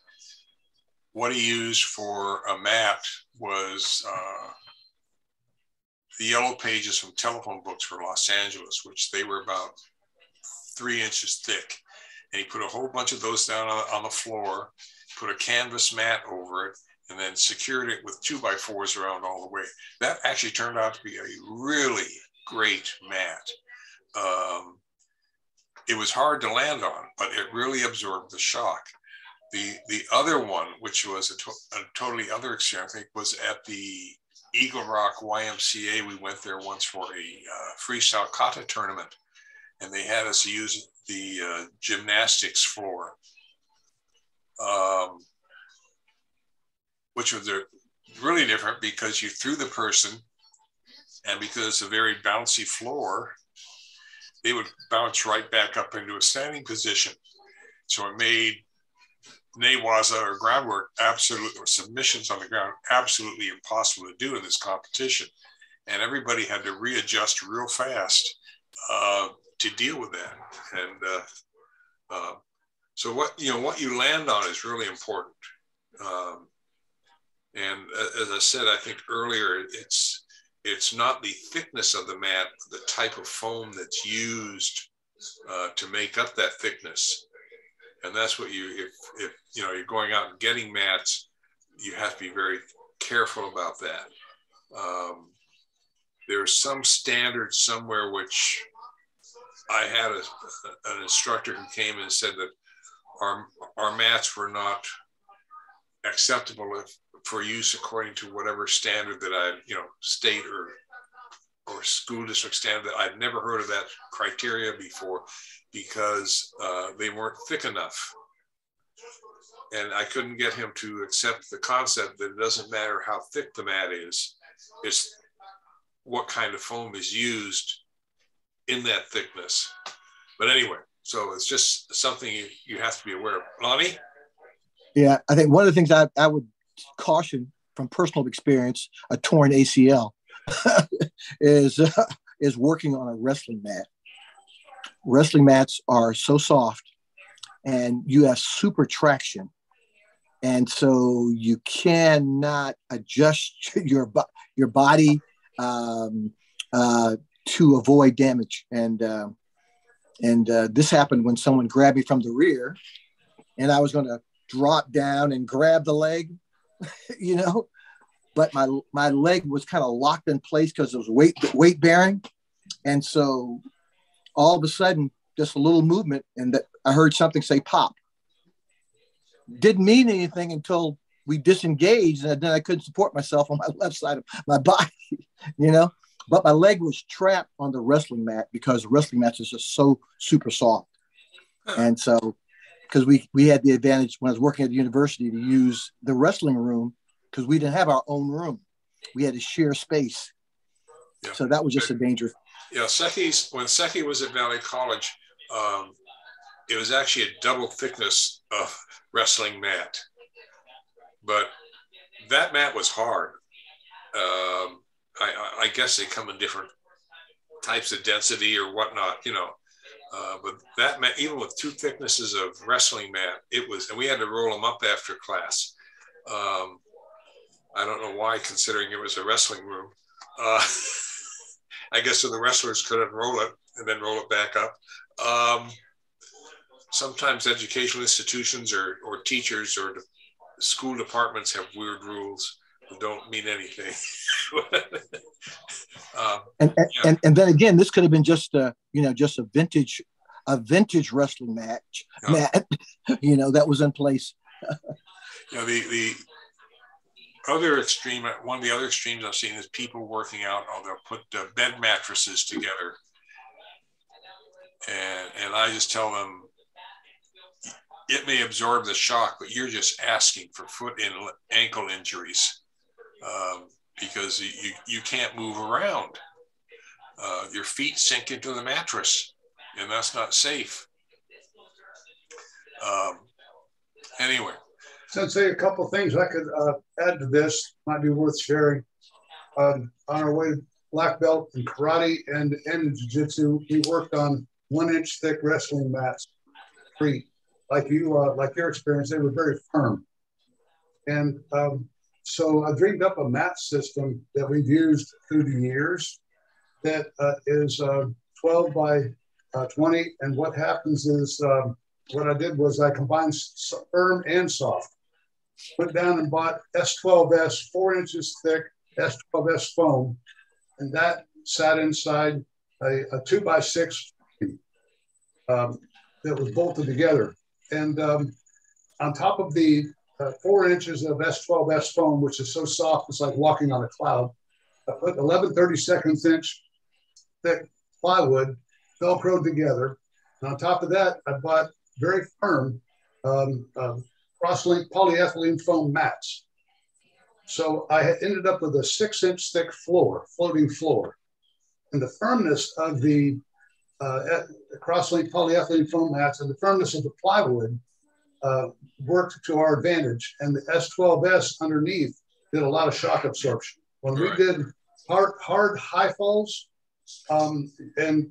what he used for a mat was the yellow pages from telephone books for Los Angeles, which they were about 3 inches thick. And he put a whole bunch of those down on the floor, put a canvas mat over it, and then secured it with 2x4s around all the way. That actually turned out to be a really great mat. It was hard to land on, but it really absorbed the shock. The other one, which was a totally other experience, I think, was at the Eagle Rock YMCA. We went there once for a freestyle kata tournament, and they had us use the gymnastics floor, which was really different because you threw the person, and because it's a very bouncy floor, they would bounce right back up into a standing position. So it made nawaza or groundwork absolutely, or submissions on the ground, absolutely impossible to do in this competition. And everybody had to readjust real fast to deal with that. And so what you land on is really important. And as I said, I think earlier, it's not the thickness of the mat, but the type of foam that's used to make up that thickness. And that's what you, if you know, you're going out and getting mats, you have to be very careful about that. there's some standard somewhere, which I had an instructor who came and said that our mats were not acceptable for use according to whatever standard that I, state or school district standard. That I'd never heard of that criteria before, because they weren't thick enough. And I couldn't get him to accept the concept that it doesn't matter how thick the mat is, it's what kind of foam is used in that thickness. But anyway, so it's just something you have to be aware of. Lonnie? Yeah, I think one of the things I would caution from personal experience, a torn ACL, is working on a wrestling mat. Wrestling mats are so soft and you have super traction. And so you cannot adjust your body to avoid damage. And this happened when someone grabbed me from the rear and I was going to drop down and grab the leg, but my leg was kind of locked in place because it was weight bearing. And so all of a sudden, just a little movement, and I heard something say pop. Didn't mean anything until we disengaged, and then I couldn't support myself on my left side of my body, But my leg was trapped on the wrestling mat because wrestling mats is just so super soft. And so, because we had the advantage when I was working at the university to use the wrestling room because we didn't have our own room. We had a shared space. Yeah. So that was just a danger. Yeah, when Seki was at Valley College, it was actually a double thickness of wrestling mat. But that mat was hard. I guess they come in different types of density or whatnot, but that mat, even with two thicknesses of wrestling mat, it was, and we had to roll them up after class. I don't know why, considering it was a wrestling room. I guess so the wrestlers could unroll it and then roll it back up. Sometimes educational institutions or teachers or school departments have weird rules that don't mean anything. And then again, this could have been just a vintage wrestling match, that was in place. The other extreme, one of the other extremes I've seen is people working out, or they'll put bed mattresses together, and I just tell them, it may absorb the shock, but you're just asking for foot and ankle injuries because you can't move around. Your feet sink into the mattress, and that's not safe. Anyway. Sensei, a couple things I could add to this might be worth sharing. On our way to black belt in karate and jiu-jitsu, we worked on 1-inch thick wrestling mats free. Like your experience, they were very firm. And so I dreamed up a mat system that we've used through the years that is 12 by 20. And what happens is what I did was I combined firm and soft. Went down and bought S12S, 4 inches thick S12S foam. And that sat inside a 2x6 that was bolted together. And on top of the 4 inches of S12S foam, which is so soft, it's like walking on a cloud, I put 11/32 inch thick plywood, Velcroed together. And on top of that, I bought very firm cross-linked polyethylene foam mats. So I had ended up with a 6-inch thick floating floor. And the firmness of the cross-linked polyethylene foam mats and the firmness of the plywood worked to our advantage, and the S12S underneath did a lot of shock absorption. When we did hard high falls and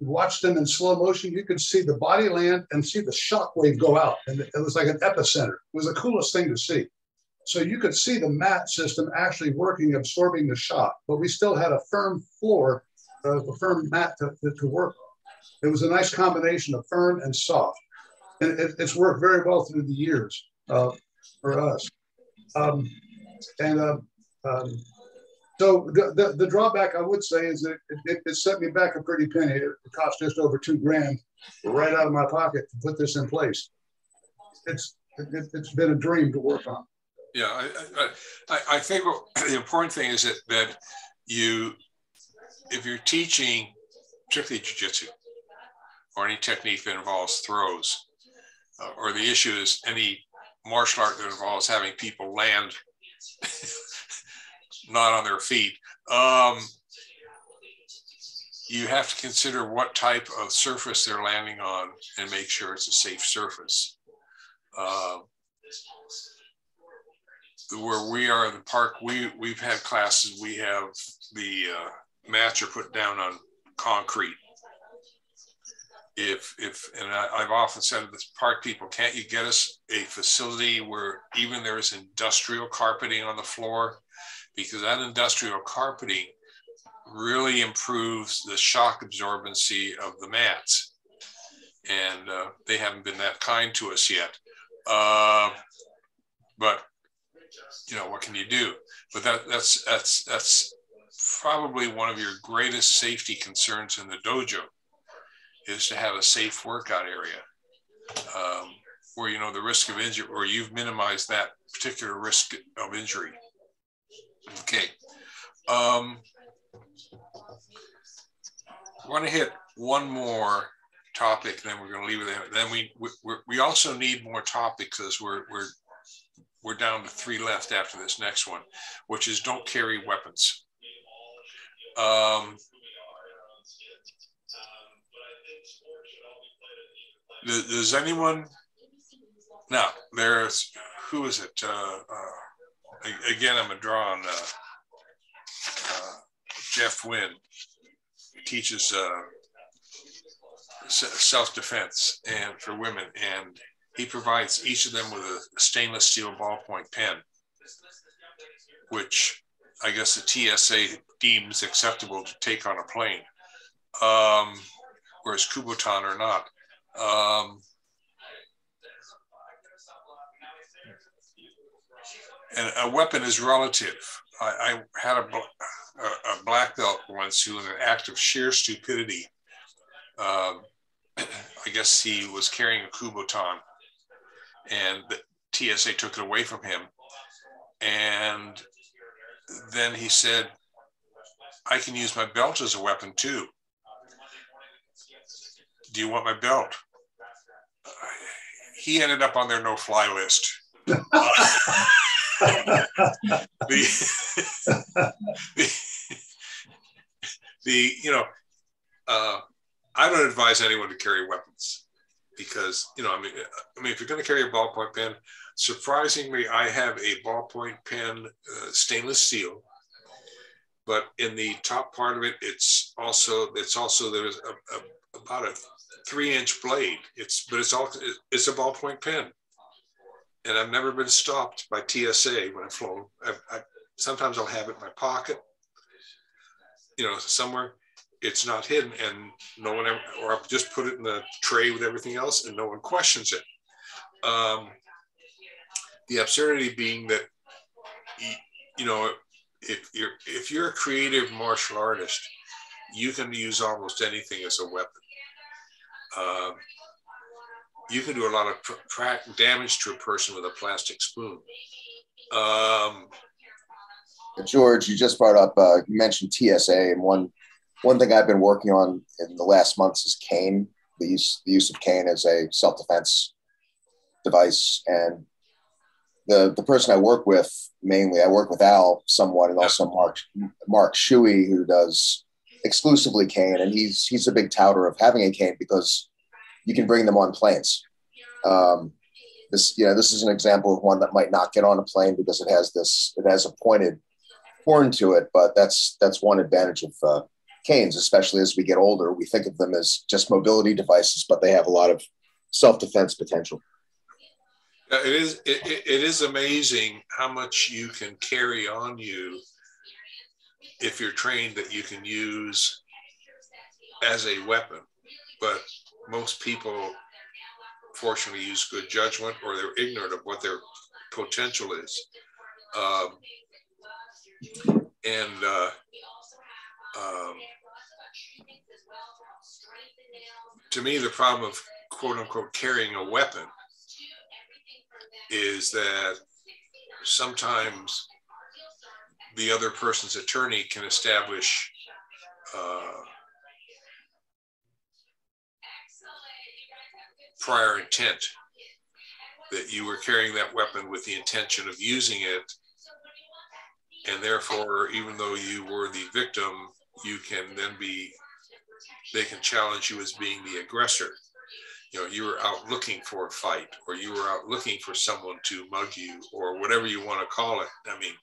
watched them in slow motion, you could see the body land and see the shock wave go out, and it was like an epicenter. It was the coolest thing to see. So you could see the mat system actually working, absorbing the shock, but we still had a firm floor, a firm mat to work. It was a nice combination of firm and soft. And it's worked very well through the years for us. So the drawback, I would say, is that it set me back a pretty penny. It cost just over $2,000 right out of my pocket to put this in place. It's been a dream to work on. Yeah, I think the important thing is that you, if you're teaching, particularly jiu-jitsu, or any technique that involves throws, or the issue is any martial art that involves having people land not on their feet, you have to consider what type of surface they're landing on and make sure it's a safe surface. Where we are in the park, we've had classes, we have the mats are put down on concrete. And I've often said to the park people, can't you get us a facility where even there is industrial carpeting on the floor? Because that industrial carpeting really improves the shock absorbency of the mats. And they haven't been that kind to us yet. But you know, what can you do? But that's probably one of your greatest safety concerns in the dojo, is to have a safe workout area where you know the risk of injury, or you've minimized that particular risk of injury. Okay. I want to hit one more topic, and then we're going to leave it there. Then we also need more topics, because we're down to 3 left after this next one, which is don't carry weapons. Does anyone? Now there's, who is it? Again, I'm gonna draw on Jeff Wynn. He teaches self-defense and for women, and he provides each of them with a stainless steel ballpoint pen, which I guess the TSA deems acceptable to take on a plane, whereas Kubotan or not. And a weapon is relative. I had a black belt once who, in an act of sheer stupidity, I guess he was carrying a Kubotan, and the TSA took it away from him. And then he said, I can use my belt as a weapon too. Do you want my belt? He ended up on their no-fly list. I don't advise anyone to carry weapons, because, you know, I mean, if you're going to carry a ballpoint pen, surprisingly, I have a ballpoint pen, stainless steel, but in the top part of it, it's also there's about a 3-inch blade. It's a ballpoint pen, and I've never been stopped by TSA when I've flown. Sometimes I'll have it in my pocket, you know, somewhere. It's not hidden, and no one ever, or I'll just put it in the tray with everything else, and no one questions it. The absurdity being that, you know, if you're a creative martial artist, you can use almost anything as a weapon. You can do a lot of damage to a person with a plastic spoon. George, you just brought up, you mentioned TSA, and one thing I've been working on in the last months is cane, the use of cane as a self-defense device. And the person I work with mainly, I work with Al somewhat, and also Mark Shuey, who does exclusively cane, and he's a big touter of having a cane because you can bring them on planes. This is an example of one that might not get on a plane because it has a pointed horn to it, but that's one advantage of canes. Especially as we get older, we think of them as just mobility devices, but they have a lot of self-defense potential. It is amazing how much you can carry on you if you're trained, that you can use as a weapon. But most people, fortunately, use good judgment, or they're ignorant of what their potential is. And to me, the problem of quote unquote carrying a weapon is that sometimes the other person's attorney can establish prior intent, that you were carrying that weapon with the intention of using it, and therefore, even though you were the victim, you can then they can challenge you as being the aggressor. You know, you were out looking for a fight, or you were out looking for someone to mug you, or whatever you want to call it. I mean,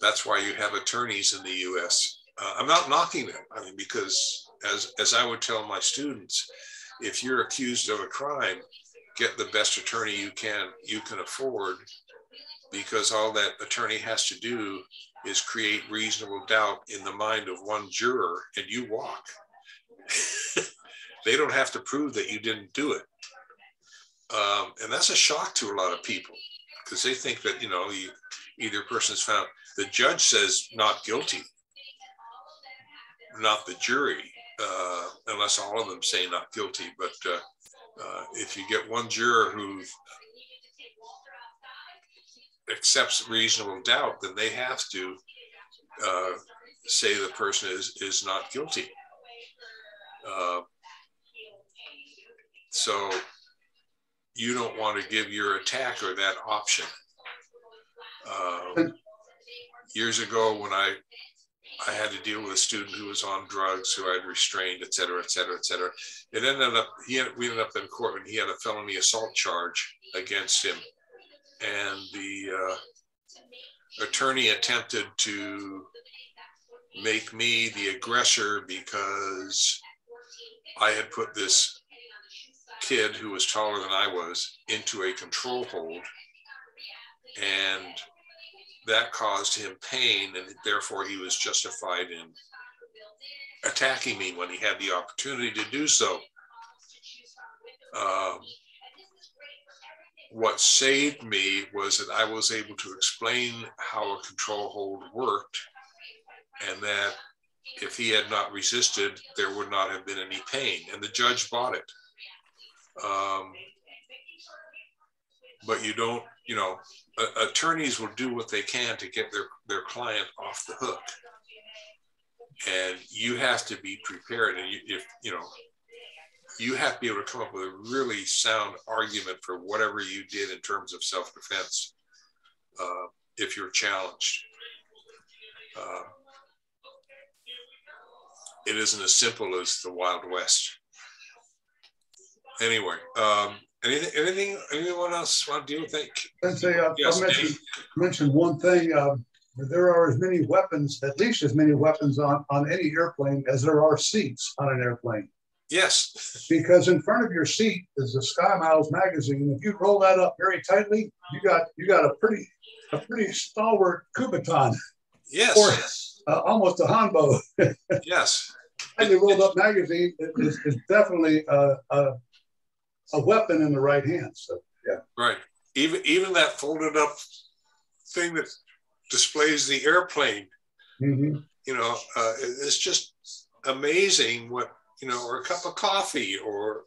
that's why you have attorneys in the U.S. I'm not knocking them. I mean, because as I would tell my students, if you're accused of a crime, get the best attorney you can afford, because all that attorney has to do is create reasonable doubt in the mind of one juror, and you walk. They don't have to prove that you didn't do it. And that's a shock to a lot of people, because they think that, you know, either person's found, the judge says not guilty, not the jury, unless all of them say not guilty. But if you get one juror who accepts reasonable doubt, then they have to say the person is not guilty. So you don't want to give your attacker that option. Years ago, when I had to deal with a student who was on drugs, who I'd restrained, et cetera, et cetera, et cetera. It ended up, we ended up in court and he had a felony assault charge against him. And the attorney attempted to make me the aggressor because I had put this kid who was taller than I was into a control hold, and that caused him pain, and therefore he was justified in attacking me when he had the opportunity to do so. What saved me was that I was able to explain how a control hold worked, and that if he had not resisted, there would not have been any pain, and the judge bought it. But you don't, you know, attorneys will do what they can to get their client off the hook, and you have to be prepared. And you have to be able to come up with a really sound argument for whatever you did in terms of self-defense if you're challenged. It isn't as simple as the Wild West. Anyway, anyone else want to deal with that? Yes, I mentioned one thing. There are as many weapons, at least as many weapons on any airplane as there are seats on an airplane. Yes. Because in front of your seat is the Sky Miles magazine. If you roll that up very tightly, you got a pretty stalwart Kubotan. Yes. Or almost a Hanbo. Yes. Tightly rolled up magazine is definitely a weapon in the right hand. So yeah. Right. Even that folded up thing that displays the airplane. Mm-hmm. You know, it's just amazing what. You know, or a cup of coffee, or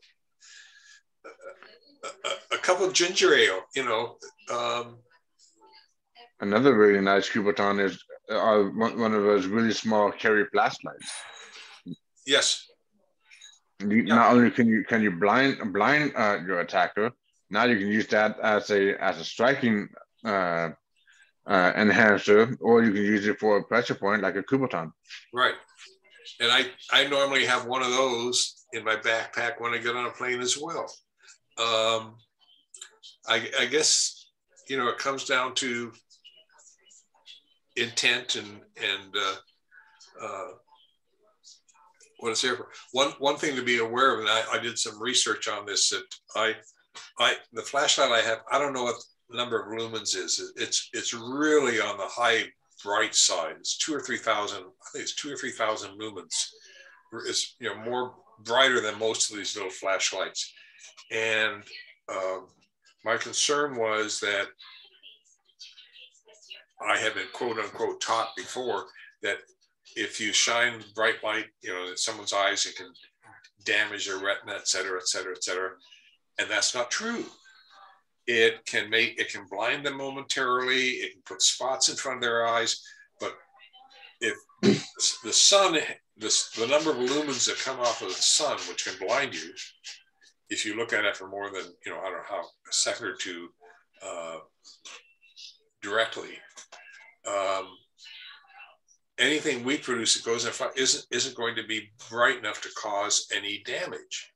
a cup of ginger ale. You know, another really nice Kubotan is one of those really small carry flashlights. Yes. Not only can you blind your attacker, now you can use that as a striking enhancer, or you can use it for a pressure point like a Kubotan. Right. And I normally have one of those in my backpack when I get on a plane as well. I guess, you know, it comes down to intent and what it's there for. One thing to be aware of, and I did some research on this, that the flashlight I have, I don't know what the number of lumens is. It's really on the high bright side. It's 2,000 or 3,000. I think it's 2,000 or 3,000 lumens. It's, you know, more brighter than most of these little flashlights. And my concern was that I had been quote unquote taught before that if you shine bright light, you know, in someone's eyes, it can damage their retina, et cetera, et cetera, et cetera. And that's not true. It can make, it can blind them momentarily. It can put spots in front of their eyes. But if the sun, the number of lumens that come off of the sun, which can blind you, if you look at it for more than, you know, I don't know how, a second or two directly, anything we produce that goes in front isn't going to be bright enough to cause any damage.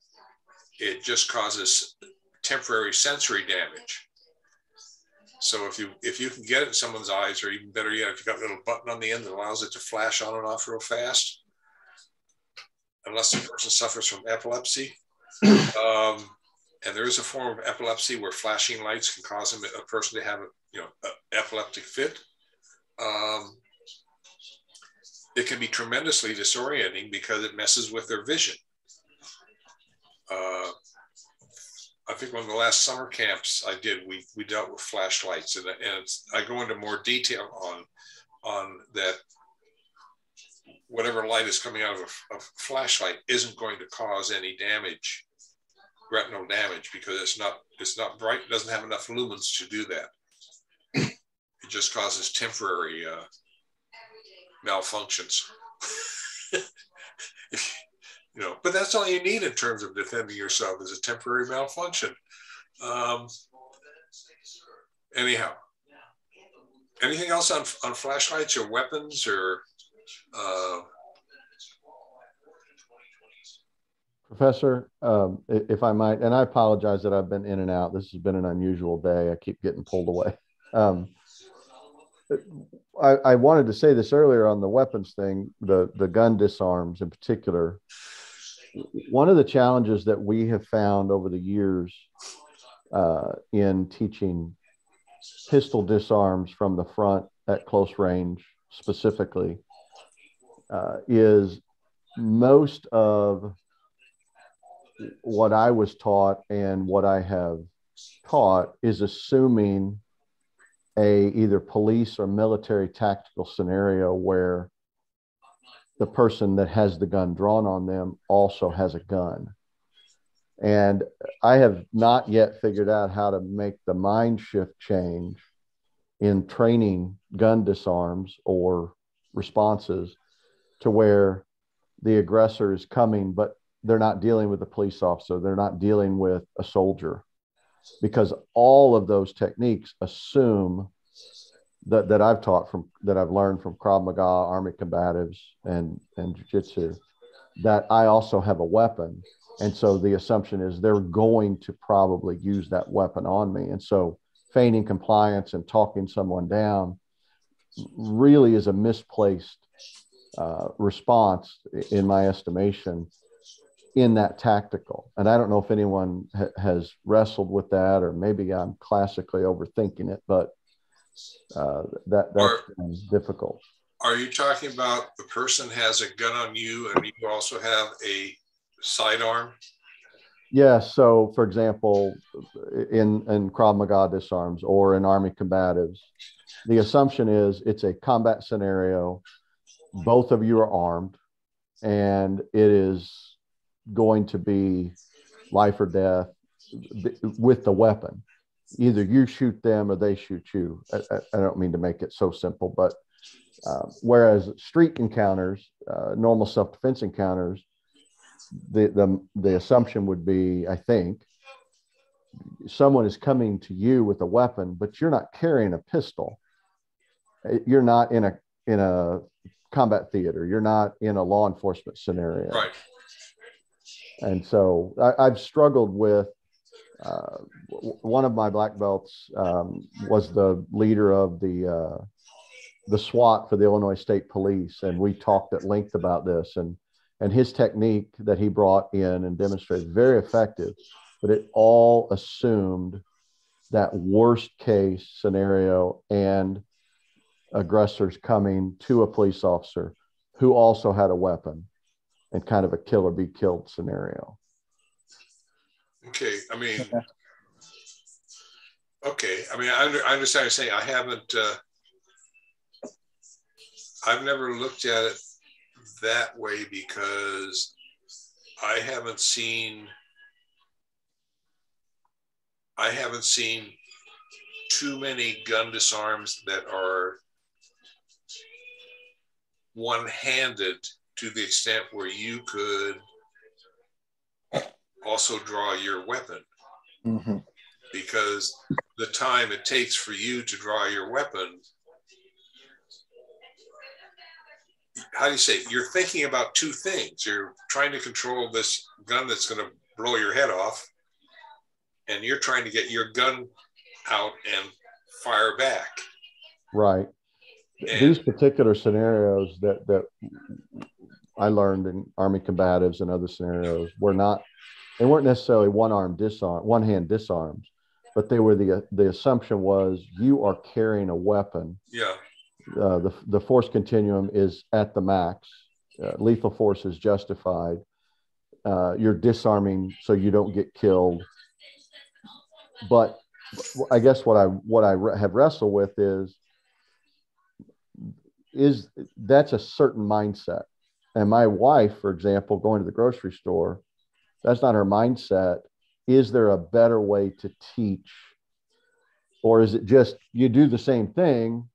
It just causes temporary sensory damage. So if you can get it in someone's eyes, or even better yet, if you've got a little button on the end that allows it to flash on and off real fast, unless the person suffers from epilepsy, and there is a form of epilepsy where flashing lights can cause a person to have a, you know, a epileptic fit. It can be tremendously disorienting because it messes with their vision. I think one of the last summer camps I did, we dealt with flashlights, and it's, I go into more detail on that. Whatever light is coming out of a flashlight isn't going to cause any damage, retinal damage, because it's not bright. It doesn't have enough lumens to do that. It just causes temporary malfunctions. You know, but that's all you need in terms of defending yourself, is a temporary malfunction. Anyhow, anything else on flashlights or weapons or? Professor, if I might, and I apologize that I've been in and out. This has been an unusual day. I keep getting pulled away. I wanted to say this earlier on the weapons thing, the gun disarms in particular. One of the challenges that we have found over the years in teaching pistol disarms from the front at close range specifically is most of what I was taught and what I have taught is assuming either police or military tactical scenario where the person that has the gun drawn on them also has a gun. And I have not yet figured out how to make the mind shift change in training gun disarms or responses to where the aggressor is coming, but they're not dealing with a police officer. They're not dealing with a soldier. Because all of those techniques assume that I've taught from, that I've learned from Krav Maga, Army combatives, and Jiu-Jitsu, that I also have a weapon. And so the assumption is they're going to probably use that weapon on me. And so feigning compliance and talking someone down really is a misplaced response, in my estimation, in that tactical. And I don't know if anyone has wrestled with that, or maybe I'm classically overthinking it, but that's difficult. Are you talking about the person has a gun on you and you also have a sidearm? Yeah, so for example, in Krav Maga disarms or in Army combatives, the assumption is it's a combat scenario, both of you are armed, and it is going to be life or death with the weapon. Either you shoot them or they shoot you. I don't mean to make it so simple, but whereas street encounters, normal self-defense encounters, the assumption would be, I think, someone is coming to you with a weapon, but you're not carrying a pistol. You're not in a combat theater. You're not in a law enforcement scenario. Right. And so I've struggled with, one of my black belts was the leader of the SWAT for the Illinois State Police. And we talked at length about this, and his technique that he brought in and demonstrated, very effective, but it all assumed that worst case scenario and aggressors coming to a police officer who also had a weapon, and kind of a kill or be killed scenario. Okay, I mean, okay, I mean, I understand you're saying I haven't I've never looked at it that way because I haven't seen too many gun disarms that are one-handed to the extent where you could also draw your weapon. Mm-hmm. Because the time it takes for you to draw your weapon, how do you say, you're thinking about two things. You're trying to control this gun that's going to blow your head off, and you're trying to get your gun out and fire back. Right. And these particular scenarios that I learned in Army combatives and other scenarios weren't necessarily one-hand disarms, but they were the assumption was you are carrying a weapon. Yeah. The force continuum is at the max. Lethal force is justified. You're disarming so you don't get killed. But I guess what I have wrestled with is that's a certain mindset. And my wife, for example, going to the grocery store, that's not her mindset. Is there a better way to teach? Or is it just you do the same thing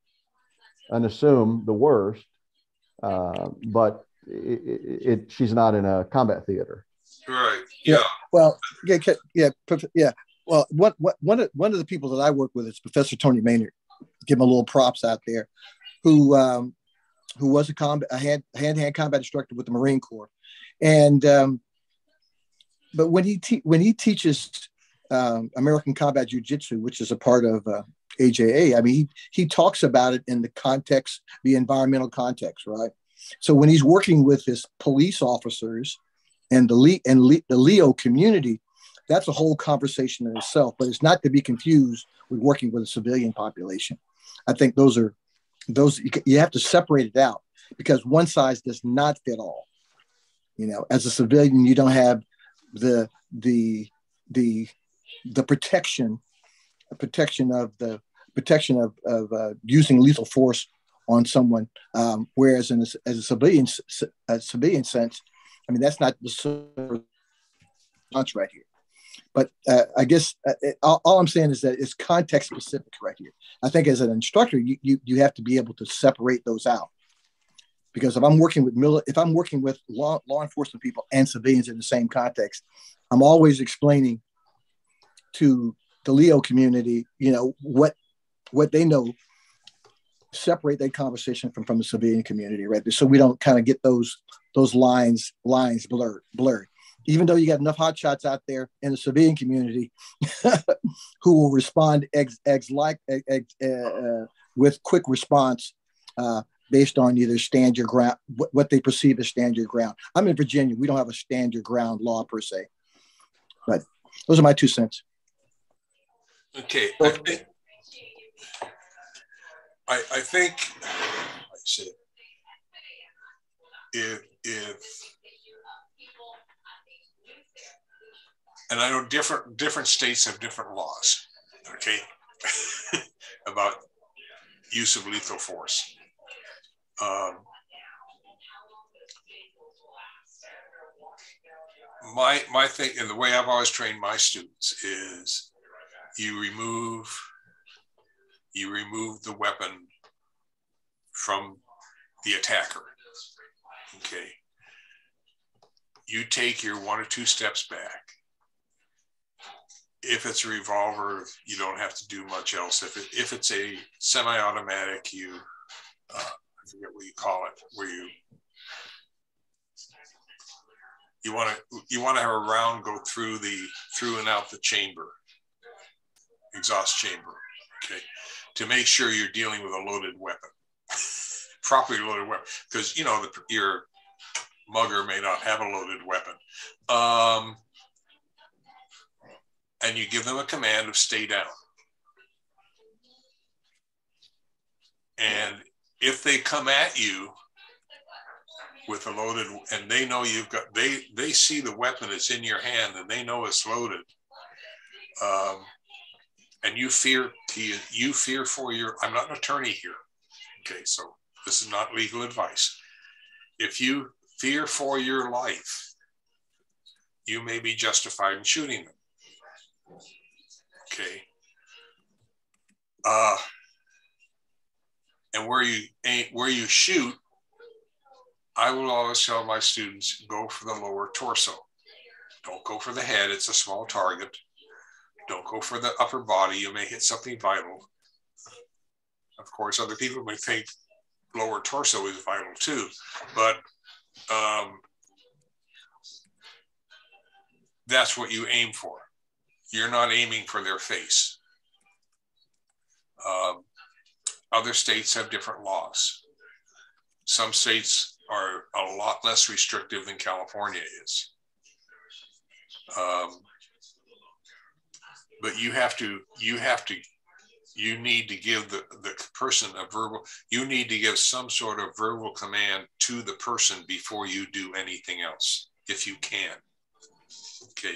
and assume the worst, but she's not in a combat theater. Right. Yeah. Yeah. Well, one of the people that I work with is Professor Tony Maynard. Give him a little props out there, who was a hand-to-hand combat instructor with the Marine Corps, and but when he teaches American Combat Jiu-Jitsu, which is a part of AJA, I mean, he talks about it in the environmental context, right? So when he's working with his police officers and the Leo community, that's a whole conversation in itself, but it's not to be confused with working with a civilian population. I think those you have to separate it out because one size does not fit all. You know, as a civilian, you don't have the protection of using lethal force on someone, whereas as a civilian sense, I mean, that's not the response right here. But I guess all I'm saying is that it's context specific right here. I think as an instructor, you have to be able to separate those out, because if I'm working with law enforcement people and civilians in the same context, I'm always explaining to the Leo community, you know, what they know, separate that conversation from the civilian community, right? So we don't kind of get those lines blurred. Even though you got enough hotshots out there in the civilian community who will respond with quick response based on either stand your ground, what they perceive as stand your ground. I'm in Virginia. We don't have a stand your ground law per se, but those are my 2 cents. Okay. I think if and I know different states have different laws, okay, about use of lethal force. My thing, and the way I've always trained my students is you remove the weapon from the attacker, okay? You take your 1 or 2 steps back. If it's a revolver, you don't have to do much else. If it's a semi-automatic, you, I forget what you call it, where you want to have a round go through and out the chamber, exhaust chamber, okay, to make sure you're dealing with a loaded weapon, properly loaded weapon, because you know your mugger may not have a loaded weapon. And you give them a command of stay down. And if they come at you with a loaded, and they know you've got, they see the weapon that's in your hand and they know it's loaded. And you fear for your, I'm not an attorney here. Okay, so This is not legal advice. If you fear for your life, you may be justified in shooting them. Okay. And where you shoot, I will always tell my students, go for the lower torso. Don't go for the head, it's a small target. Don't go for the upper body, you may hit something vital. Of course, other people may think lower torso is vital too, but that's what you aim for. You're not aiming for their face. Other states have different laws. Some states are a lot less restrictive than California is. But you need to give the person a verbal, you need to give some sort of verbal command to the person before you do anything else, if you can. Okay.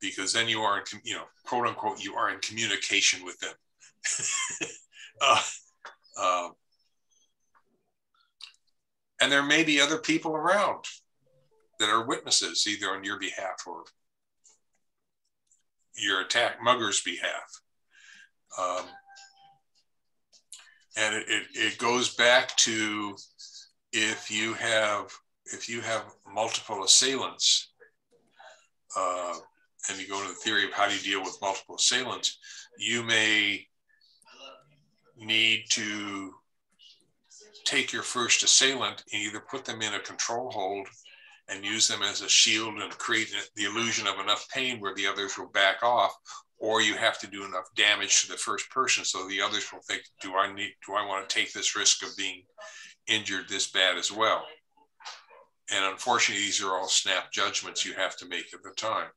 Because then you are, you know, quote unquote, you are in communication with them. And there may be other people around that are witnesses, either on your behalf or your attack mugger's behalf. And it goes back to, if you have multiple assailants, and you go to the theory of how do you deal with multiple assailants, you may need to take your first assailant and either put them in a control hold and use them as a shield and create the illusion of enough pain where the others will back off, or you have to do enough damage to the first person so the others will think, do I want to take this risk of being injured this bad as well? And unfortunately, these are all snap judgments you have to make at the time.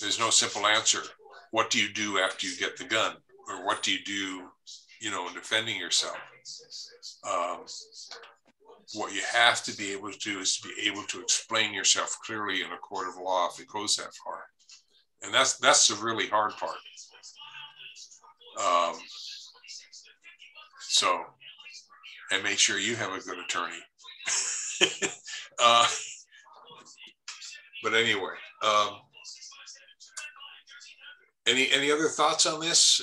There's no simple answer. What do you do after you get the gun? Or what do you do, you know, in defending yourself? What you have to be able to do is to be able to explain yourself clearly in a court of law if it goes that far. And that's the really hard part. And make sure you have a good attorney. But anyway, any other thoughts on this?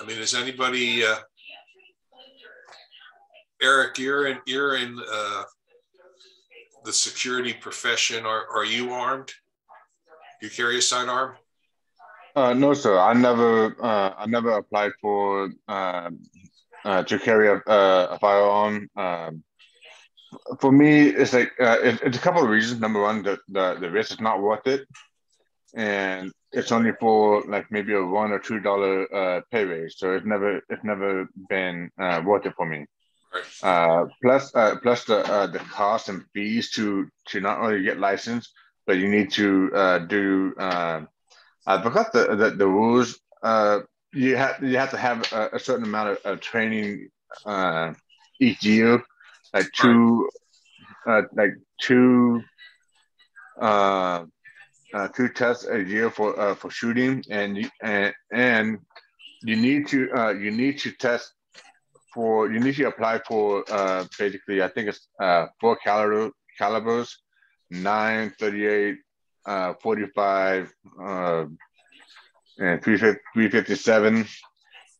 I mean, is anybody, Eric, you're in the security profession. Are you armed? Do you carry a sidearm? No, sir. I never applied for to carry a firearm. For me, it's like it's a couple of reasons. Number one, the risk is not worth it, and it's only for like maybe a $1 or $2 pay raise. So it's never been worth it for me. Plus the cost and fees to not only get licensed, but you need to do. I forgot the rules. You have to have a certain amount of training each year, like two tests a year for shooting, and you need to test. You need to apply for basically, I think it's 4 calibers, 9, 38, 45, and 357.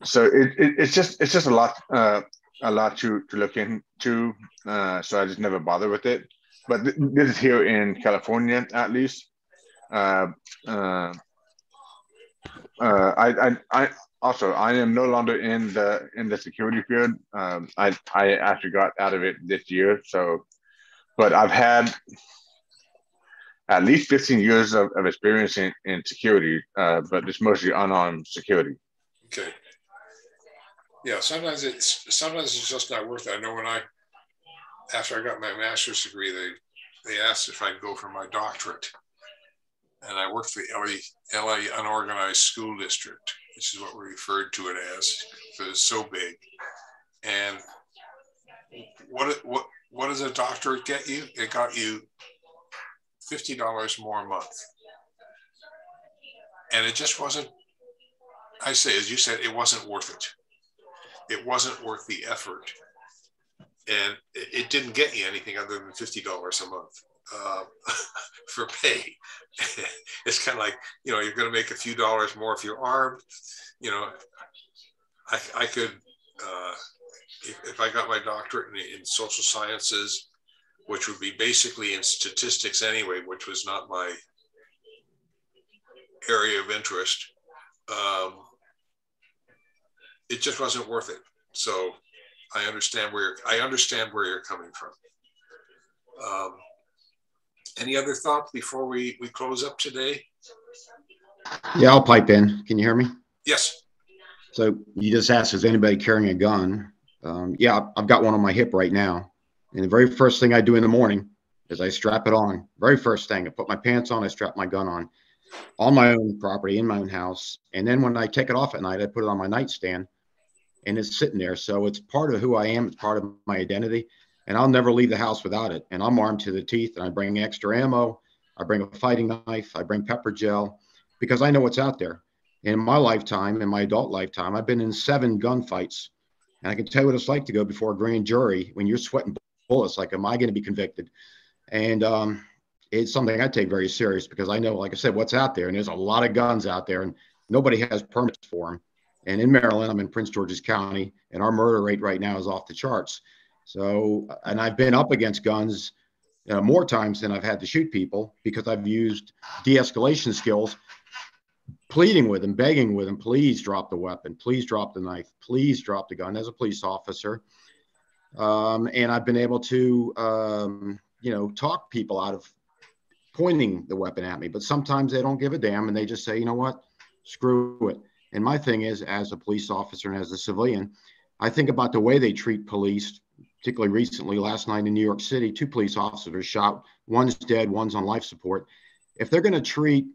So it's just a lot to look into. So I just never bothered with it. But this is here in California, at least. I am no longer in the security field. I actually got out of it this year. So, but I've had at least 15 years of experience in security, but it's mostly unarmed security. Okay. Yeah. Sometimes it's just not worth it. I know after I got my master's degree, they asked if I'd go for my doctorate, and I worked for the LA Unorganized School District, which is what we referred to it as, because it's so big. And what does a doctorate get you? It got you $50 more a month. And it just wasn't I say, as you said, it wasn't worth it. It wasn't worth the effort. And it didn't get you anything other than $50 a month for pay. It's kind of like, you know, you're going to make a few dollars more if you're armed. You know, I could, if I got my doctorate in social sciences, which would be basically in statistics anyway, which was not my area of interest, it just wasn't worth it. So I understand where you're coming from. Any other thoughts before we close up today? Yeah, I'll pipe in. Can you hear me? Yes. So you just asked, is anybody carrying a gun? Yeah, I've got one on my hip right now. And the very first thing I do in the morning is I strap it on. Very first thing, I put my pants on, I strap my gun on my own property, in my own house. And then when I take it off at night, I put it on my nightstand and it's sitting there. So it's part of who I am. It's part of my identity. And I'll never leave the house without it. And I'm armed to the teeth, and I bring extra ammo. I bring a fighting knife. I bring pepper gel, because I know what's out there. And in my lifetime, in my adult lifetime, I've been in 7 gunfights. And I can tell you what it's like to go before a grand jury when you're sweating bullets. Like, am I going to be convicted? And it's something I take very serious, because I know, like I said, what's out there. And there's a lot of guns out there, and nobody has permits for them. And in Maryland, I'm in Prince George's County, and our murder rate right now is off the charts. So, and I've been up against guns more times than I've had to shoot people, because I've used de-escalation skills, pleading with them, begging with them, please drop the weapon, please drop the knife, please drop the gun, as a police officer. And I've been able to, you know, talk people out of pointing the weapon at me. But sometimes they don't give a damn, and they just say, you know what, screw it. And my thing is, as a police officer and as a civilian, I think about the way they treat police. Particularly recently, last night in New York City, 2 police officers shot. One's dead, one's on life support. If they're going to treat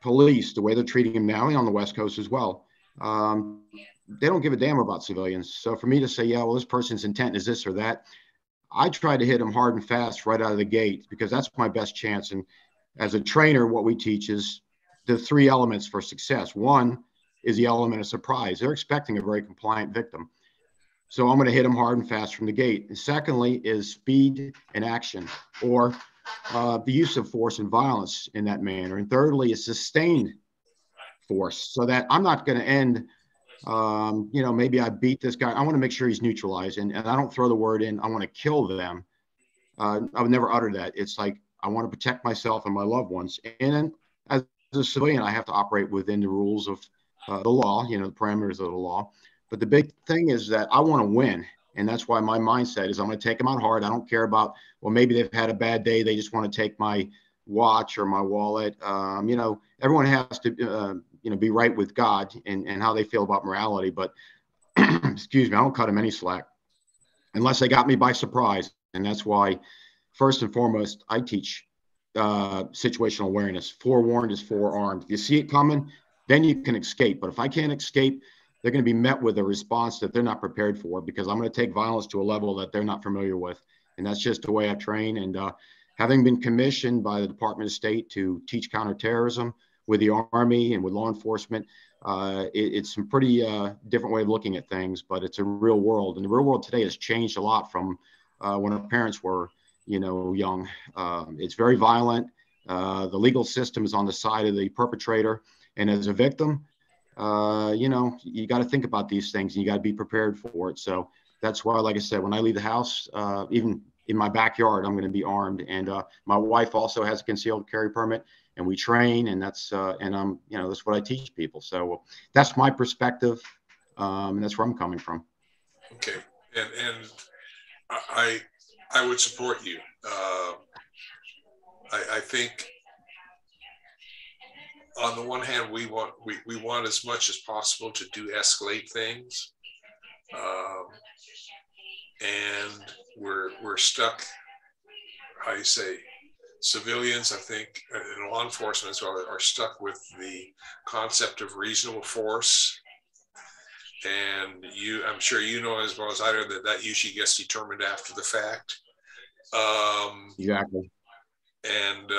police the way they're treating them now, and on the West Coast as well, they don't give a damn about civilians. So for me to say, yeah, well, this person's intent is this or that, I try to hit them hard and fast right out of the gate, because that's my best chance. And as a trainer, what we teach is the 3 elements for success. 1 is the element of surprise. They're expecting a very compliant victim. So I'm going to hit them hard and fast from the gate. And secondly is speed and action, or the use of force and violence in that manner. And thirdly is sustained force, so that I'm not going to end, you know, maybe I beat this guy. I want to make sure he's neutralized. And I don't throw the word in, I want to kill them. I would never utter that. It's like, I want to protect myself and my loved ones. And then as a civilian, I have to operate within the rules of the law, you know, the parameters of the law. But the big thing is that I want to win. And that's why my mindset is I'm going to take them out hard. I don't care about, well, maybe they've had a bad day. They just want to take my watch or my wallet. You know, everyone has to, you know, be right with God and how they feel about morality. But excuse me, I don't cut them any slack unless they got me by surprise. And that's why, first and foremost, I teach situational awareness. Forewarned is forearmed. You see it coming, then you can escape. But if I can't escape, they're going to be met with a response that they're not prepared for, because I'm going to take violence to a level that they're not familiar with. And that's just the way I train. And having been commissioned by the Department of State to teach counterterrorism with the Army and with law enforcement, it's some pretty different way of looking at things, but it's a real world. And the real world today has changed a lot from when our parents were, you know, young. It's very violent. The legal system is on the side of the perpetrator. And as a victim, you know, you got to think about these things and you got to be prepared for it. So that's why, like I said, when I leave the house, even in my backyard, I'm going to be armed. And my wife also has a concealed carry permit, and we train, and that's and I'm, you know, that's what I teach people. So that's my perspective, and that's where I'm coming from. Okay, and I would support you. I think, on the one hand, we want as much as possible to de-escalate things, and we're stuck. I say, civilians, I think, and law enforcement as well, are stuck with the concept of reasonable force. And you, I'm sure you know as well as I do that usually gets determined after the fact. Exactly. And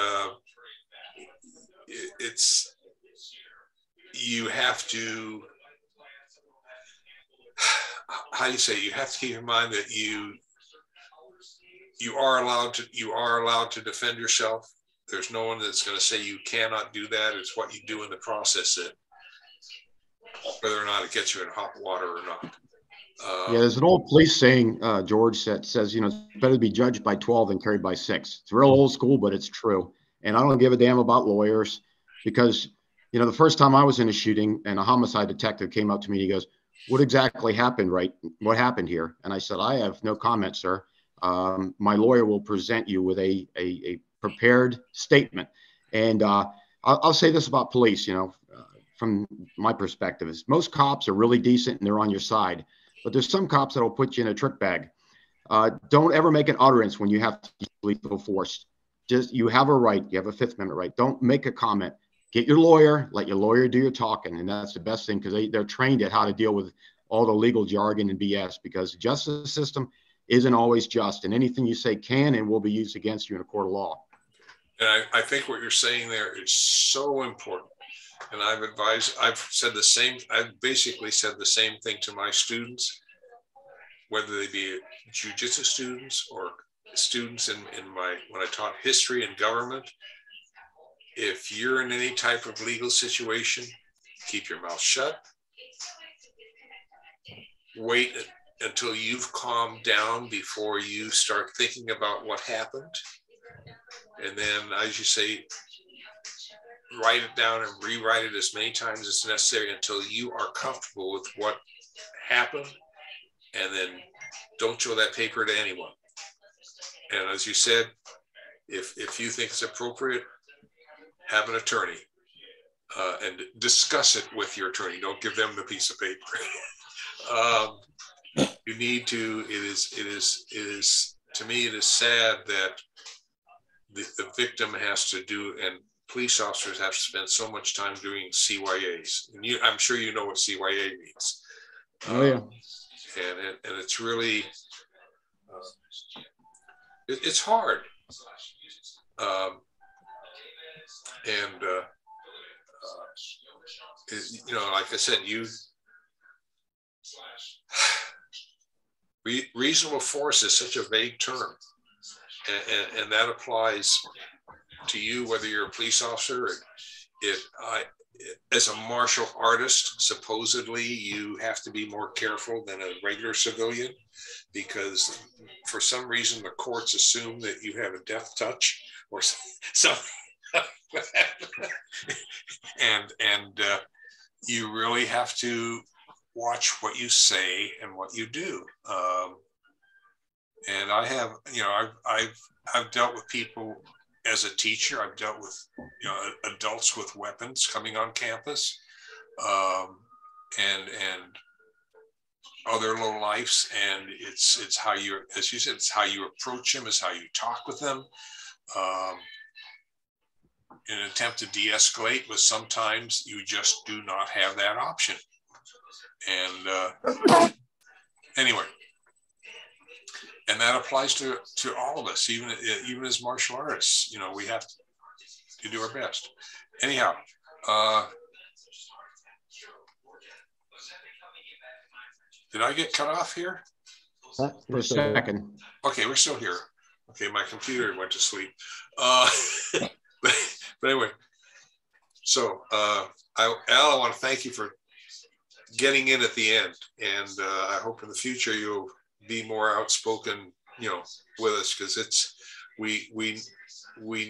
it's you have to, how do you say, you have to keep in mind that you are allowed to defend yourself. There's no one that's going to say you cannot do that. It's what you do in the process that, whether or not it gets you in hot water or not. Yeah, there's an old police saying, George, that says, you know, it's better to be judged by 12 than carried by 6. It's real old school, but it's true. And I don't give a damn about lawyers because, you know, the first time I was in a shooting and a homicide detective came up to me and he goes, what exactly happened, right? What happened here? And I said, I have no comment, sir. My lawyer will present you with a prepared statement. And I'll say this about police, you know, from my perspective, is most cops are really decent and they're on your side, but there's some cops that will put you in a trick bag. Don't ever make an utterance when you have to use lethal force. Just, you have a right, you have a Fifth Amendment right. Don't make a comment. Get your lawyer, let your lawyer do your talking, and that's the best thing because they're trained at how to deal with all the legal jargon and BS because the justice system isn't always just, and anything you say can and will be used against you in a court of law. And I think what you're saying there is so important. And I've basically said the same thing to my students, whether they be jujitsu students or students when I taught history and government. If you're in any type of legal situation, keep your mouth shut. Wait until you've calmed down before you start thinking about what happened. And then, as you say, write it down and rewrite it as many times as necessary until you are comfortable with what happened. And then don't show that paper to anyone. And as you said, if you think it's appropriate, have an attorney and discuss it with your attorney. Don't give them the piece of paper. You need to, it is, to me, it is sad that the victim has to do, and police officers have to spend so much time doing CYAs. And I'm sure you know what CYA means. Oh, yeah. And it's really, it's hard. And, you know, like I said, reasonable force is such a vague term, and that applies to you, whether you're a police officer. As a martial artist, supposedly you have to be more careful than a regular civilian because for some reason the courts assume that you have a death touch or something. and you really have to watch what you say and what you do. And I have, you know, I've dealt with people as a teacher. I've dealt with, you know, adults with weapons coming on campus, and other low lifes. And it's how you, as you said, it's how you approach them, it's how you talk with them. An attempt to de-escalate was sometimes you just do not have that option. And anyway, and that applies to all of us, even as martial artists. You know, we have to do our best. Anyhow, did I get cut off here? For a second. Okay, we're still here. Okay, my computer went to sleep. But anyway, so Al, I want to thank you for getting in at the end, and I hope in the future you'll be more outspoken, you know, with us, because it's we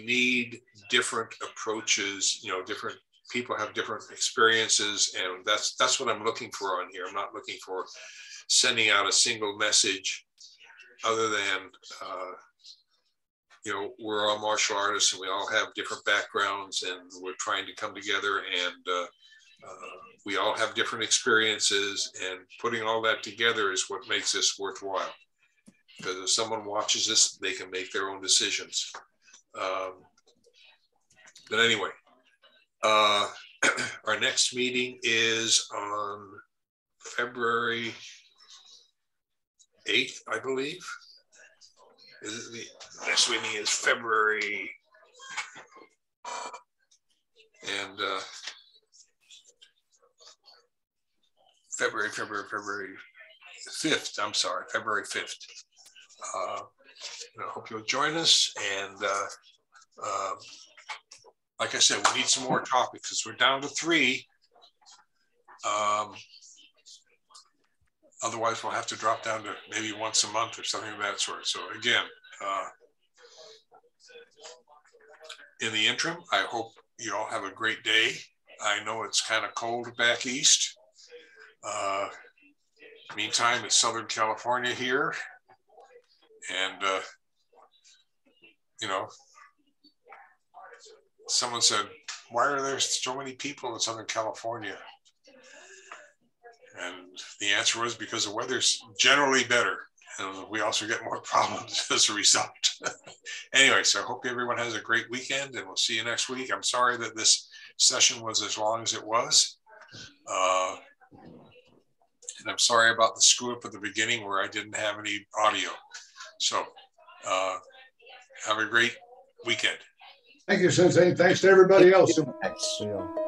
need different approaches. You know, different people have different experiences, and that's what I'm looking for on here. I'm not looking for sending out a single message, other than. You know, we're all martial artists and we all have different backgrounds and we're trying to come together, and we all have different experiences, and putting all that together is what makes this worthwhile. Because if someone watches this, they can make their own decisions. But anyway, our next meeting is on February 8th, I believe. The next meeting is February, and February 5th. I'm sorry, February 5th. I hope you'll join us. And like I said, we need some more topics because we're down to 3. Otherwise, we'll have to drop down to maybe once a month or something of that sort. So again, in the interim, I hope you all have a great day. I know it's kind of cold back east. Meantime, it's Southern California here. And, you know, someone said, why are there so many people in Southern California? And the answer was because the weather's generally better. And we also get more problems as a result. Anyway, so I hope everyone has a great weekend and we'll see you next week. I'm sorry that this session was as long as it was. And I'm sorry about the screw up at the beginning where I didn't have any audio. So have a great weekend. Thank you, Sensei. Thanks to everybody else. Thanks.